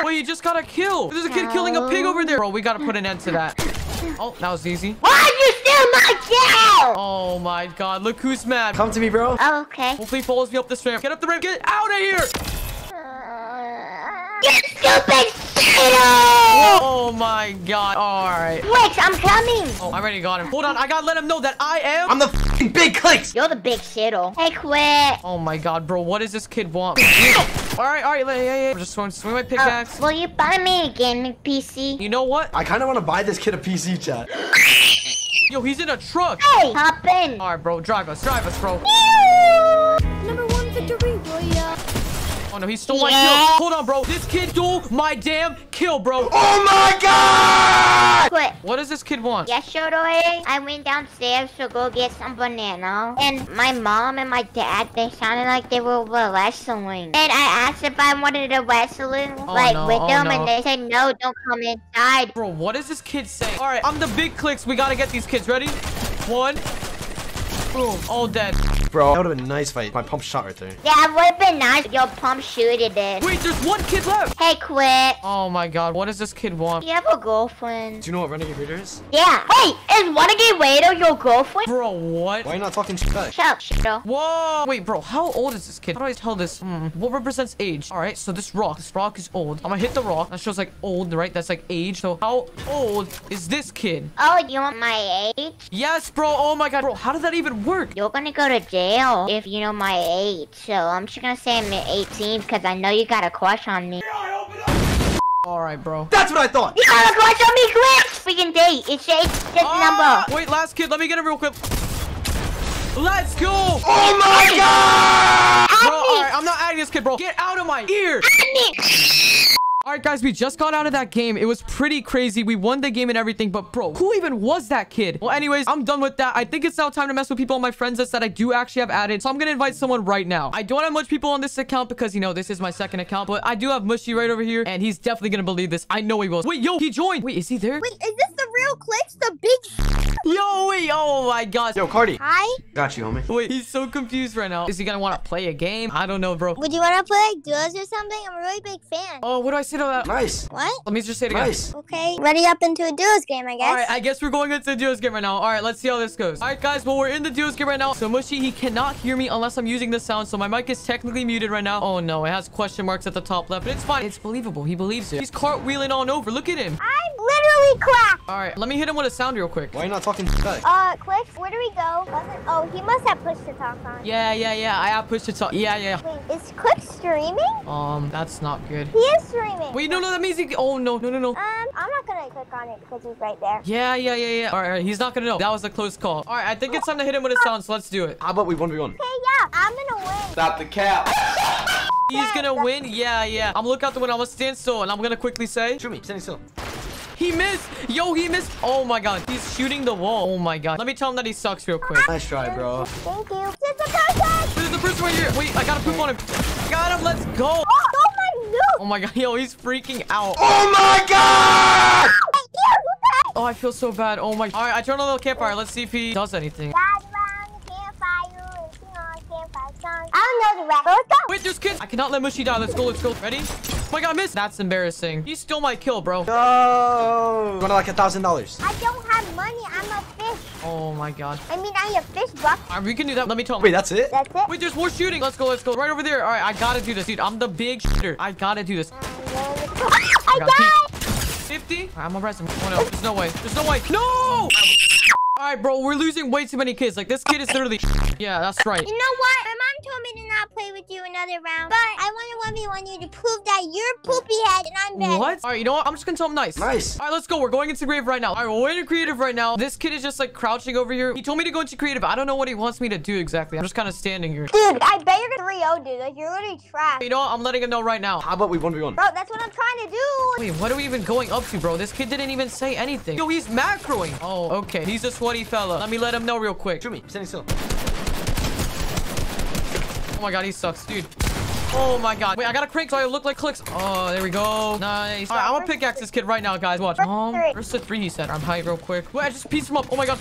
Wait, you just got a kill. There's a kid no. killing a pig over there. Bro, we got to put an end to that. Oh, that was easy. Why are you still my jail? Oh, my God. Look who's mad. Come to me, bro. Oh, okay. Hopefully he follows me up this ramp. Get up the ramp. Get out of here. Uh, you stupid cheater. Oh my god. Alright. Clix, I'm coming. Oh, I already got him. Hold on, I gotta let him know that I am. I'm the f***ing big Clix. You're the big shittle. Hey, Clix. Oh my god, bro. What does this kid want? Alright, alright. Yeah, yeah, yeah. I'm just going to swing my pickaxe. Oh, will you buy me a gaming P C? You know what? I kind of want to buy this kid a P C, chat. Yo, he's in a truck. Hey, hop in. Alright, bro. Drive us. Drive us, bro. Number one victory royale. Oh no, he stole yeah. my kill. Hold on, bro. This kid stole my damn kill, bro. Oh my god! Quit. What does this kid want? Yesterday, I went downstairs to go get some banana. And my mom and my dad, they sounded like they were wrestling. And I asked if I wanted to wrestle oh, like no, with oh, them. No. And they said, no, don't come inside. Bro, what does this kid say? All right, I'm the big Clix. We got to get these kids. Ready? One. Boom. All dead. Bro, that would've been a nice fight. My pump shot right there. Yeah, it would've been nice. Your pump shooted it. Wait, there's one kid left. Hey, Clix. Oh my god, what does this kid want? Do you have a girlfriend? Do you know what Renegade Raider is? Yeah. Hey, is Renegade Raider your girlfriend? Bro, what? Why are you not talking shit back? Shut up, shit. Whoa. Wait, bro, how old is this kid? How do I tell this? Mm, what represents age? All right, so this rock. This rock is old. I'm gonna hit the rock. That shows like old, right? That's like age. So how old is this kid? Oh, you want my age? Yes, bro. Oh my god. Bro, how did that even work? You're gonna go to jail. Jail if you know my age, so I'm just gonna say I'm eighteen because I know you got a crush on me. All right, bro, that's what I thought. You got a crush on me, Clix. We can date. It's your age ah, number. Wait, last kid, let me get him real quick. Let's go. Oh my god, bro, all right, I'm not adding this kid, bro. Get out of my ear. All right, guys, we just got out of that game. It was pretty crazy. We won the game and everything, but bro, who even was that kid? Well, anyways, I'm done with that. I think it's now time to mess with people on my friends list that I do actually have added, so I'm gonna invite someone right now. I don't have much people on this account because, you know, this is my second account, but I do have Mushy right over here, and he's definitely gonna believe this. I know he will. Wait, yo, he joined. Wait, is he there? Wait, is this the real Clix? The big... Yo, wait, oh my gosh. Yo, Cardi. Hi. Got you, homie. Wait, he's so confused right now. Is he gonna wanna play a game? I don't know, bro. Would you wanna play like duos or something? I'm a really big fan. Oh, what do I say to that? Nice. What? Let me just say it again. Nice. Okay, ready up into a duos game, I guess. All right, I guess we're going into a duos game right now. All right, let's see how this goes. All right, guys, well, we're in the duos game right now. So Mushy, he cannot hear me unless I'm using the sound. So my mic is technically muted right now. Oh no, it has question marks at the top left, but it's fine. It's believable. He believes it. He's cartwheeling on over. Look at him. I'm literally cracked. All right, let me hit him with a sound real quick. Why are you not talking? Uh, Clix, where do we go? Wasn't, oh, he must have pushed to talk on. Yeah, yeah, yeah. I have pushed to talk. Yeah, yeah. Wait, is Clix streaming? Um, that's not good. He is streaming. Wait, no, no, that means he. Oh no, no, no, no. Um, I'm not gonna click on it because he's right there. Yeah, yeah, yeah, yeah. All right, all right, he's not gonna know. That was a close call. All right, I think it's time to hit him with a sound. So let's do it. How about we one v one? Okay, yeah, I'm gonna win. Stop the cap. He's gonna win. Yeah, yeah. I'm looking out the window. I'm gonna stand still, and I'm gonna quickly say. Shoot me. Standing still. He missed. Yo, he missed. Oh, my God. He's shooting the wall. Oh, my God. Let me tell him that he sucks real quick. Nice try, bro. Thank you. There's a person. There's a person right here. Wait, I got to poop on him. Got him. Let's go. Oh, oh my God. Oh, my God. Yo, he's freaking out. Oh, my God. Oh, I feel so bad. Oh, my. All right, I turned on the campfire. Let's see if he does anything. I don't know the rest. Let's go. Wait, there's kids. I cannot let Mushy die. Let's go. Let's go. Ready? Oh my God, miss. That's embarrassing. He stole my kill, bro. No. You want like a thousand dollars? I don't have money. I'm a fish. Oh my God. I mean, I have fish bucks. All right, we can do that. Let me tell him. Wait, that's it? That's it. Wait, there's more shooting. Let's go. Let's go. Right over there. All right, I gotta do this, dude. I'm the big shooter. I gotta do this. I died. fifty. Right, I'm gonna press him. Oh no. There's no way. There's no way. No. All right, bro, we're losing way too many kids. Like, this kid is literally... Yeah, that's right. You know what? My mom told me to not play with you another round, but I want to one v one you to prove that you're poopy head and I'm bad. What? All right, you know what? I'm just going to tell him nice. Nice. All right, let's go. We're going into grave right now. All right, well, we're in creative right now. This kid is just, like, crouching over here. He told me to go into creative. I don't know what he wants me to do exactly. I'm just kind of standing here. Dude, I bet you're going to three oh, dude. Like, you're literally trash. You know what? I'm letting him know right now. How about we one v one? Bro, that's what I'm trying to do. Wait, what are we even going up to, bro? This kid didn't even say anything. Yo, he's macroing. Oh, okay. He's just... Sweaty fella. Let me let him know real quick. Shoot me. I'm standing still. Oh my God, he sucks, dude. Oh my God. Wait, I got a crank so I look like Clix. Oh, there we go. Nice. All right, I'm gonna pickaxe this kid right now, guys. Watch. Um, first to three, he said. I'm high real quick. Wait, I just pieced him up. Oh my God.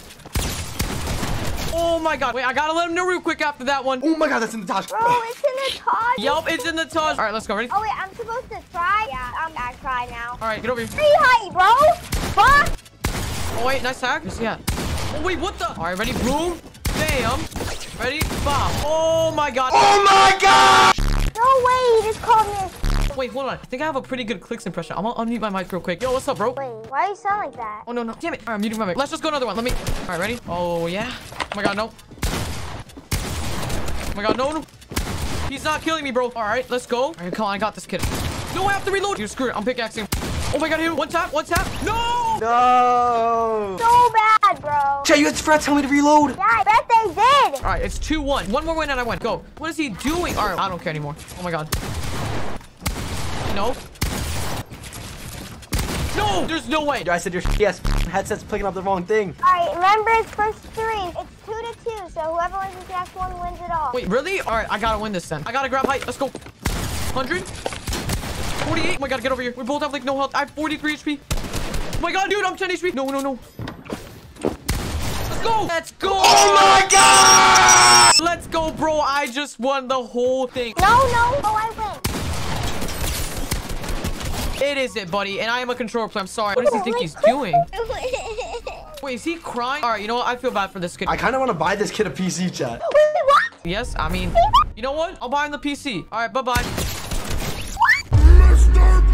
Oh my God. Wait, I gotta let him know real quick after that one. Oh my God, that's in the Taj. Bro, it's in the Taj. Yup, it's in the Taj. All right, let's go. Ready? Oh wait, I'm supposed to try? Yeah, I'm gonna try now. All right, get over here. Stay high, bro. Fuck. Oh wait, nice hack. Yeah. Oh, wait, what the? All right, ready? Boom. Bam. Ready? Bop. Oh, my God. Oh, my God. No way. He just called me a... Wait, hold on. I think I have a pretty good Clix impression. I'm going to unmute my mic real quick. Yo, what's up, bro? Wait, why do you sound like that? Oh, no, no. Damn it. All right, I'm muting my mic. Let's just go another one. Let me... All right, ready? Oh, yeah. Oh, my God, no. Oh, my God, no, no. He's not killing me, bro. All right, let's go. All right, come on. I got this kid. No, I have to reload. Dude, screw it. I'm pickaxing. Oh, my God, here. One tap. One tap. No. No. So bad. Bro. Jay, you had to forget to tell me to reload. Yeah, I bet they did. All right, it's two one. One more win and I win. Go. What is he doing? All right, I don't care anymore. Oh, my God. No. No, there's no way. I said your yes headset's picking up the wrong thing. All right, remember it's first three. It's two to two, so whoever wins this last one wins it all. Wait, really? All right, I got to win this then. I got to grab height. Let's go. one hundred forty-eight. Oh, my God, get over here. We both have, like, no health. I have forty-three H P. Oh, my God, dude, I'm ten H P. No, no, no. Go. Let's go. Oh my God. Let's go, bro. I just won the whole thing. No, no. Oh, I win. It is it, buddy. And I am a controller player. I'm sorry. What does he think he's doing? Wait, is he crying? All right, you know what? I feel bad for this kid. I kind of want to buy this kid a P C, chat. What? Yes, I mean, you know what? I'll buy him the P C. All right, bye-bye. Mister Beast.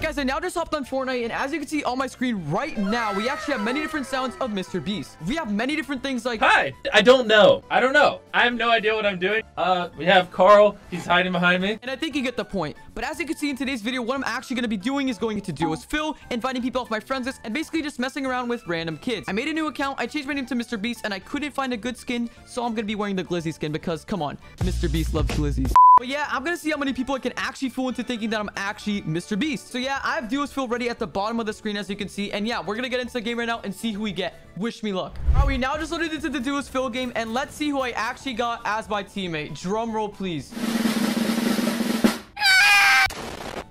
Guys, I now just hopped on Fortnite, and as you can see on my screen right now, we actually have many different sounds of Mister Beast. We have many different things like... Hi! I don't know. I don't know. I have no idea what I'm doing. Uh, we have Carl. He's hiding behind me. And I think you get the point. But as you can see in today's video, what I'm actually going to be doing is going to do is fill, inviting people off my friends list, and basically just messing around with random kids. I made a new account. I changed my name to Mister Beast, and I couldn't find a good skin, so I'm going to be wearing the glizzy skin because, come on, Mister Beast loves glizzies. But yeah, I'm gonna see how many people I can actually fool into thinking that I'm actually Mister Beast. So yeah, I have duos filled ready at the bottom of the screen, as you can see. And yeah, we're gonna get into the game right now and see who we get. Wish me luck. All right, we now just loaded into the duos fill game, and let's see who I actually got as my teammate. Drum roll, please. Mom!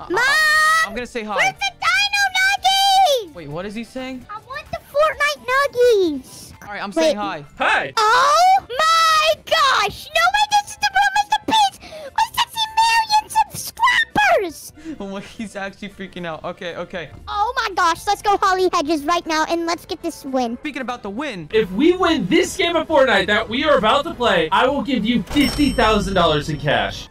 Uh, I'm gonna say hi. Where's the dino nuggies? Wait, what is he saying? I want the Fortnite nuggies. All right, I'm Wait. saying hi. Hi. Oh my gosh! No way! This is the real Mister Beast with sixty million subscribers. Oh my! He's actually freaking out. Okay, okay. Oh my gosh! Let's go Holly Hedges right now and let's get this win. Speaking about the win, if we win this game of Fortnite that we are about to play, I will give you fifty thousand dollars in cash.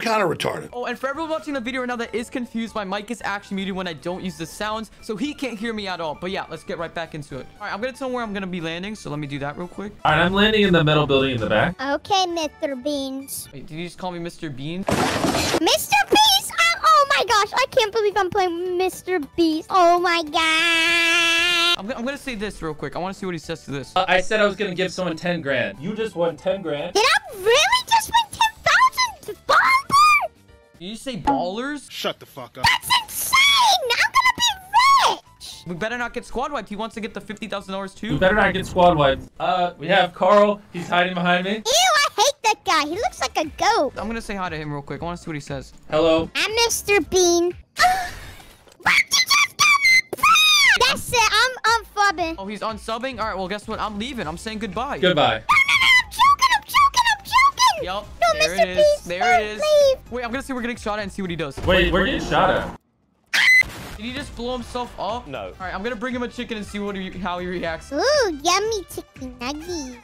Kind of retarded. Oh, and for everyone watching the video right now that is confused, my mic is actually muted when I don't use the sounds, so he can't hear me at all. But yeah, let's get right back into it. All right, I'm gonna tell him where I'm gonna be landing, so let me do that real quick. All right, I'm landing in the metal building in the back. Okay, Mister Beans. Wait, did you just call me Mister Bean? Mister Beast! I'm, oh my gosh, I can't believe I'm playing Mister Beast. Oh my god. I'm, I'm gonna say this real quick. I want to see what he says to this. Uh, I said I was gonna give someone ten grand. You just won ten grand. Did I really just win ten thousand dollars? Did you say ballers? Shut the fuck up. That's insane! I'm gonna be rich! We better not get squad wiped. He wants to get the fifty thousand dollars too. We better not get squad wiped. Uh, we have Carl. He's hiding behind me. Ew, I hate that guy. He looks like a goat. I'm gonna say hi to him real quick. I wanna see what he says. Hello. I'm Mister Bean. That's it. I'm, I'm fubbing. Oh, he's unsubbing? All right, well, guess what? I'm leaving. I'm saying goodbye. Goodbye. Yup. No, there Mister it is. Beast, there it is. Leave. Wait, I'm gonna see we're getting shot at and see what he does. Wait, Wait we're getting shot at. Did he just blow himself up? No. All right, I'm gonna bring him a chicken and see what he, how he reacts. Ooh, yummy chicken nugget.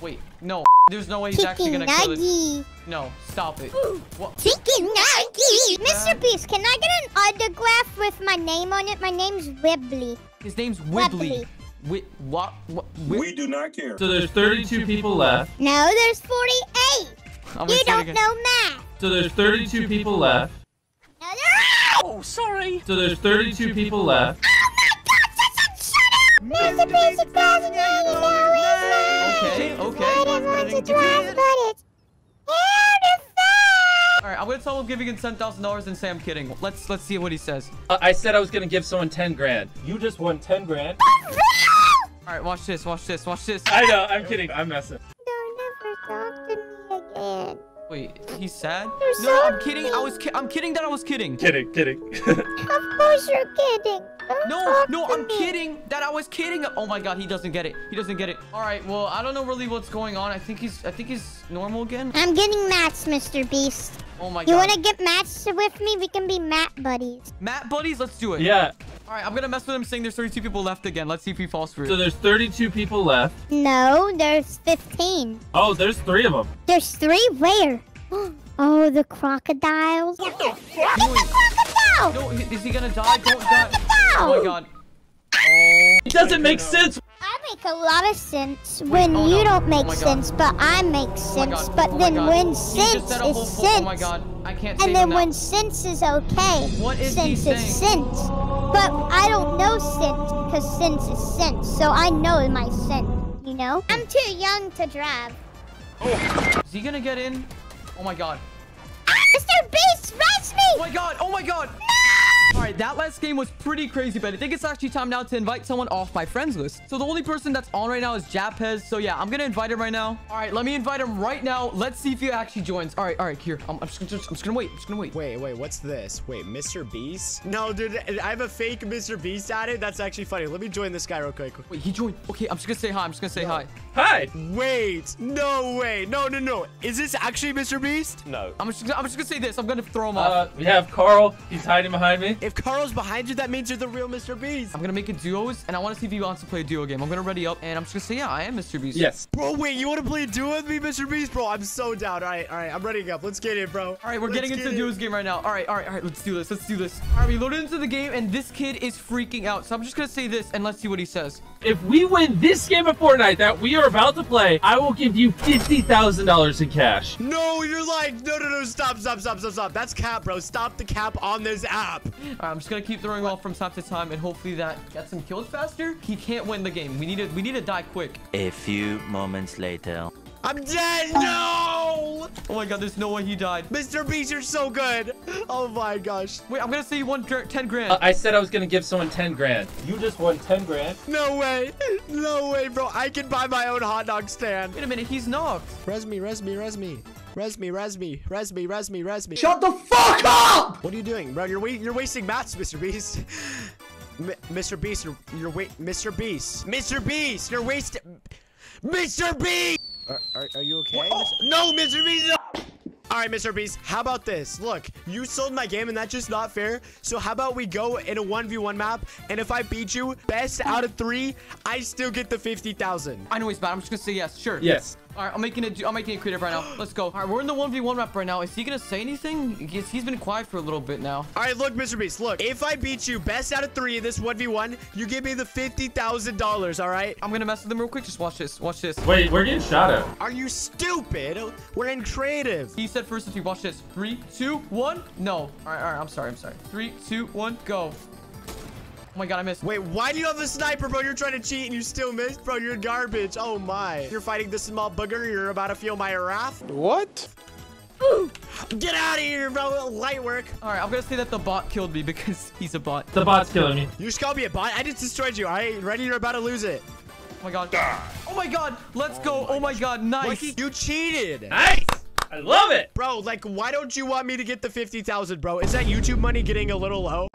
Wait, no. There's no way he's chicken actually gonna nugget. kill this. No, stop it. What? Chicken nugget. Mister Beast, can I get an autograph with my name on it? My name's Wibbly. His name's Wibbly. Wibbly. We, what, what, we, we do not care. So there's thirty-two people left. No, there's forty-eight. I'm you don't know math. So there's thirty-two people left. No, there oh, sorry. So there's thirty-two people left. Oh my God, that's a shut up. Mister Beast, a thousand dollars now is mine. Okay, okay. I don't want to drive, but it's beautiful. All right, I'm gonna tell him giving him ten thousand dollars and say I'm kidding. Let's let's see what he says. Uh, I said I was gonna give someone ten grand. You just won ten grand. All right, watch this, watch this, watch this. I know, I'm kidding. I'm messing. Don't ever talk to me again. Wait, he's sad? You're no, so I'm kidding. Mean. I was ki I'm kidding that I was kidding. Kidding, kidding. Of course you're kidding. Don't no, no, I'm me. kidding that I was kidding. Oh my God, he doesn't get it. He doesn't get it. All right, well, I don't know really what's going on. I think he's, I think he's normal again. I'm getting mats, Mister Beast. Oh my God. You want to get mats with me? We can be mat buddies. Mat buddies? Let's do it. Yeah. All right, I'm going to mess with him saying there's thirty-two people left again. Let's see if he falls for it. So there's thirty-two people left. No, there's fifteen. Oh, there's three of them. There's three? Where? Oh, the crocodiles. What the fuck? Get the crocodile! No, is he going to die? Get the Don't crocodile! Die. Oh, my God. Oh, it doesn't make sense. I make a lot of sense when oh, no. you don't make oh sense, but I make sense. Oh but oh then when sense is full, sense, oh my God. I can't and then when sense is okay, what is sense is sense. But I don't know sense because sense is sense, so I know my sense. You know, I'm too young to drive. Oh. Is he gonna get in? Oh my God! Ah, Mister Beast, rush me! Oh my God! Oh my God! No! All right, that last game was pretty crazy, but I think it's actually time now to invite someone off my friends list. So the only person that's on right now is Japez. So yeah, I'm gonna invite him right now. All right, let me invite him right now. Let's see if he actually joins. All right, all right, here. I'm, I'm, just, I'm just gonna wait. I'm just gonna wait. Wait, wait, what's this? Wait, Mister Beast? No, dude, I have a fake Mister Beast at it. That's actually funny. Let me join this guy real quick. Wait, he joined. Okay, I'm just gonna say hi. I'm just gonna say no. hi. Hi. Wait, no way. No, no, no. Is this actually Mister Beast? No. I'm just, I'm just gonna say this. I'm gonna throw him uh, off. We have Carl. He's hiding behind me. If Carl's behind you, that means you're the real Mister Beast. I'm gonna make it duos, and I want to see if he wants to play a duo game. I'm gonna ready up, and I'm just gonna say, yeah, I am Mister Beast. Yes. Bro, wait, you want to play a duo with me, Mister Beast? Bro, I'm so down. All right, all right, I'm readying up. Let's get it, bro. All right, we're let's getting into get the duos game right now. All right, all right, all right, let's do this. Let's do this. All right, we loaded into the game, and this kid is freaking out. So I'm just gonna say this, and let's see what he says. If we win this game of Fortnite that we are about to play, I will give you fifty thousand dollars in cash. No, you're lying. No, no, no. Stop, stop, stop, stop, stop. That's cap, bro. Stop the cap on this app. Right, I'm just going to keep throwing off from time to time, and hopefully that gets him killed faster. He can't win the game. We need to, we need to die quick. A few moments later. I'm dead. No! Oh my god, there's no way he died. Mister Beast, you're so good. Oh my gosh. Wait, I'm gonna say you won ten grand. Uh, I said I was gonna give someone ten grand. You just won ten grand. No way. No way, bro. I can buy my own hot dog stand. Wait a minute, he's knocked. Res me, res me, res me. Res me, res me, res me, res me, res me. Shut the fuck up! What are you doing, bro? You're, wa you're wasting maths, Mister Beast. M Mister Beast, you're, you're wait, Mister Beast. Mister Beast, you're wasting. Mister Beast! Are, are, are you okay? Oh. No, Mister Beast! No. All right, Mister Beast, how about this? Look, you sold my game, and that's just not fair. So how about we go in a one v one map, and if I beat you, best out of three, I still get the fifty thousand. I know he's bad. I'm just going to say yes. Sure. Yes. All right, I'm making it. I'm making it creative right now. Let's go. All right, we're in the one v one map right now. Is he gonna say anything? He's, he's been quiet for a little bit now. All right, look, Mister Beast. Look, if I beat you, best out of three in this one v one, you give me the fifty thousand dollars. All right. I'm gonna mess with him real quick. Just watch this. Watch this. Wait, we're getting shot at. Are you stupid? We're in creative. He said first. If you watch this, three, two, one. No. All right, all right. I'm sorry. I'm sorry. Three, two, one, go. Oh my god, I missed. Wait, why do you have a sniper, bro? You're trying to cheat and you still missed, bro. You're garbage. Oh my. You're fighting this small booger. You're about to feel my wrath. What? Ooh. Get out of here, bro. Light work. All right, I'm gonna say that the bot killed me because he's a bot. The bot's killing me. You just called me a bot? I just destroyed you. All right, ready? You're about to lose it. Oh my god. Oh my god. Let's oh go. My oh my god. god. Nice. Lucky, you cheated. Nice. I love it. Bro, like, why don't you want me to get the fifty thousand, bro? Is that YouTube money getting a little low?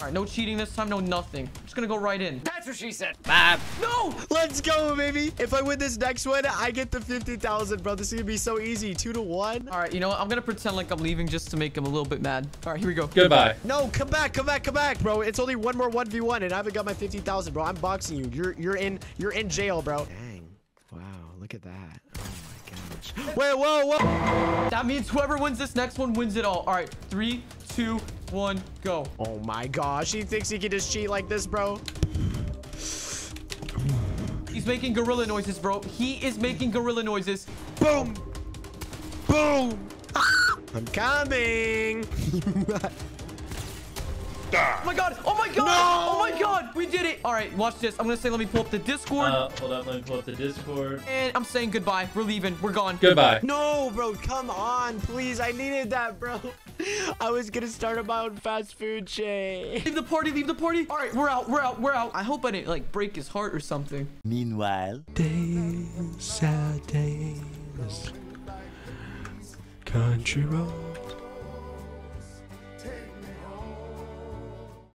All right, no cheating this time, no nothing. I'm just gonna go right in. That's what she said. Bye. No! Let's go, baby. If I win this next one, I get the fifty thousand, bro. This is gonna be so easy. Two to one. All right, you know what? I'm gonna pretend like I'm leaving just to make him a little bit mad. All right, here we go. Goodbye. No, come back, come back, come back, bro. It's only one more one v one, and I haven't got my fifty thousand, bro. I'm boxing you. You're you're in you're in jail, bro. Dang. Wow, look at that. Oh my gosh. Wait, whoa, whoa. That means whoever wins this next one wins it all. All right, three, two, one, go. Oh my gosh, he thinks he can just cheat like this, bro. He's making gorilla noises, bro. He is making gorilla noises. Boom, boom. I'm coming. Oh my god, oh my god, no! Oh my god, we did it. All right, watch this. I'm gonna say, let me pull up the Discord. Uh, hold up, let me pull up the Discord. And I'm saying goodbye. We're leaving, we're gone. Goodbye. No, bro, come on, please. I needed that, bro. I was gonna start up my own fast food chain. Leave the party, leave the party. All right, we're out, we're out, we're out. I hope I didn't, like, break his heart or something. Meanwhile, days, sad days, country road.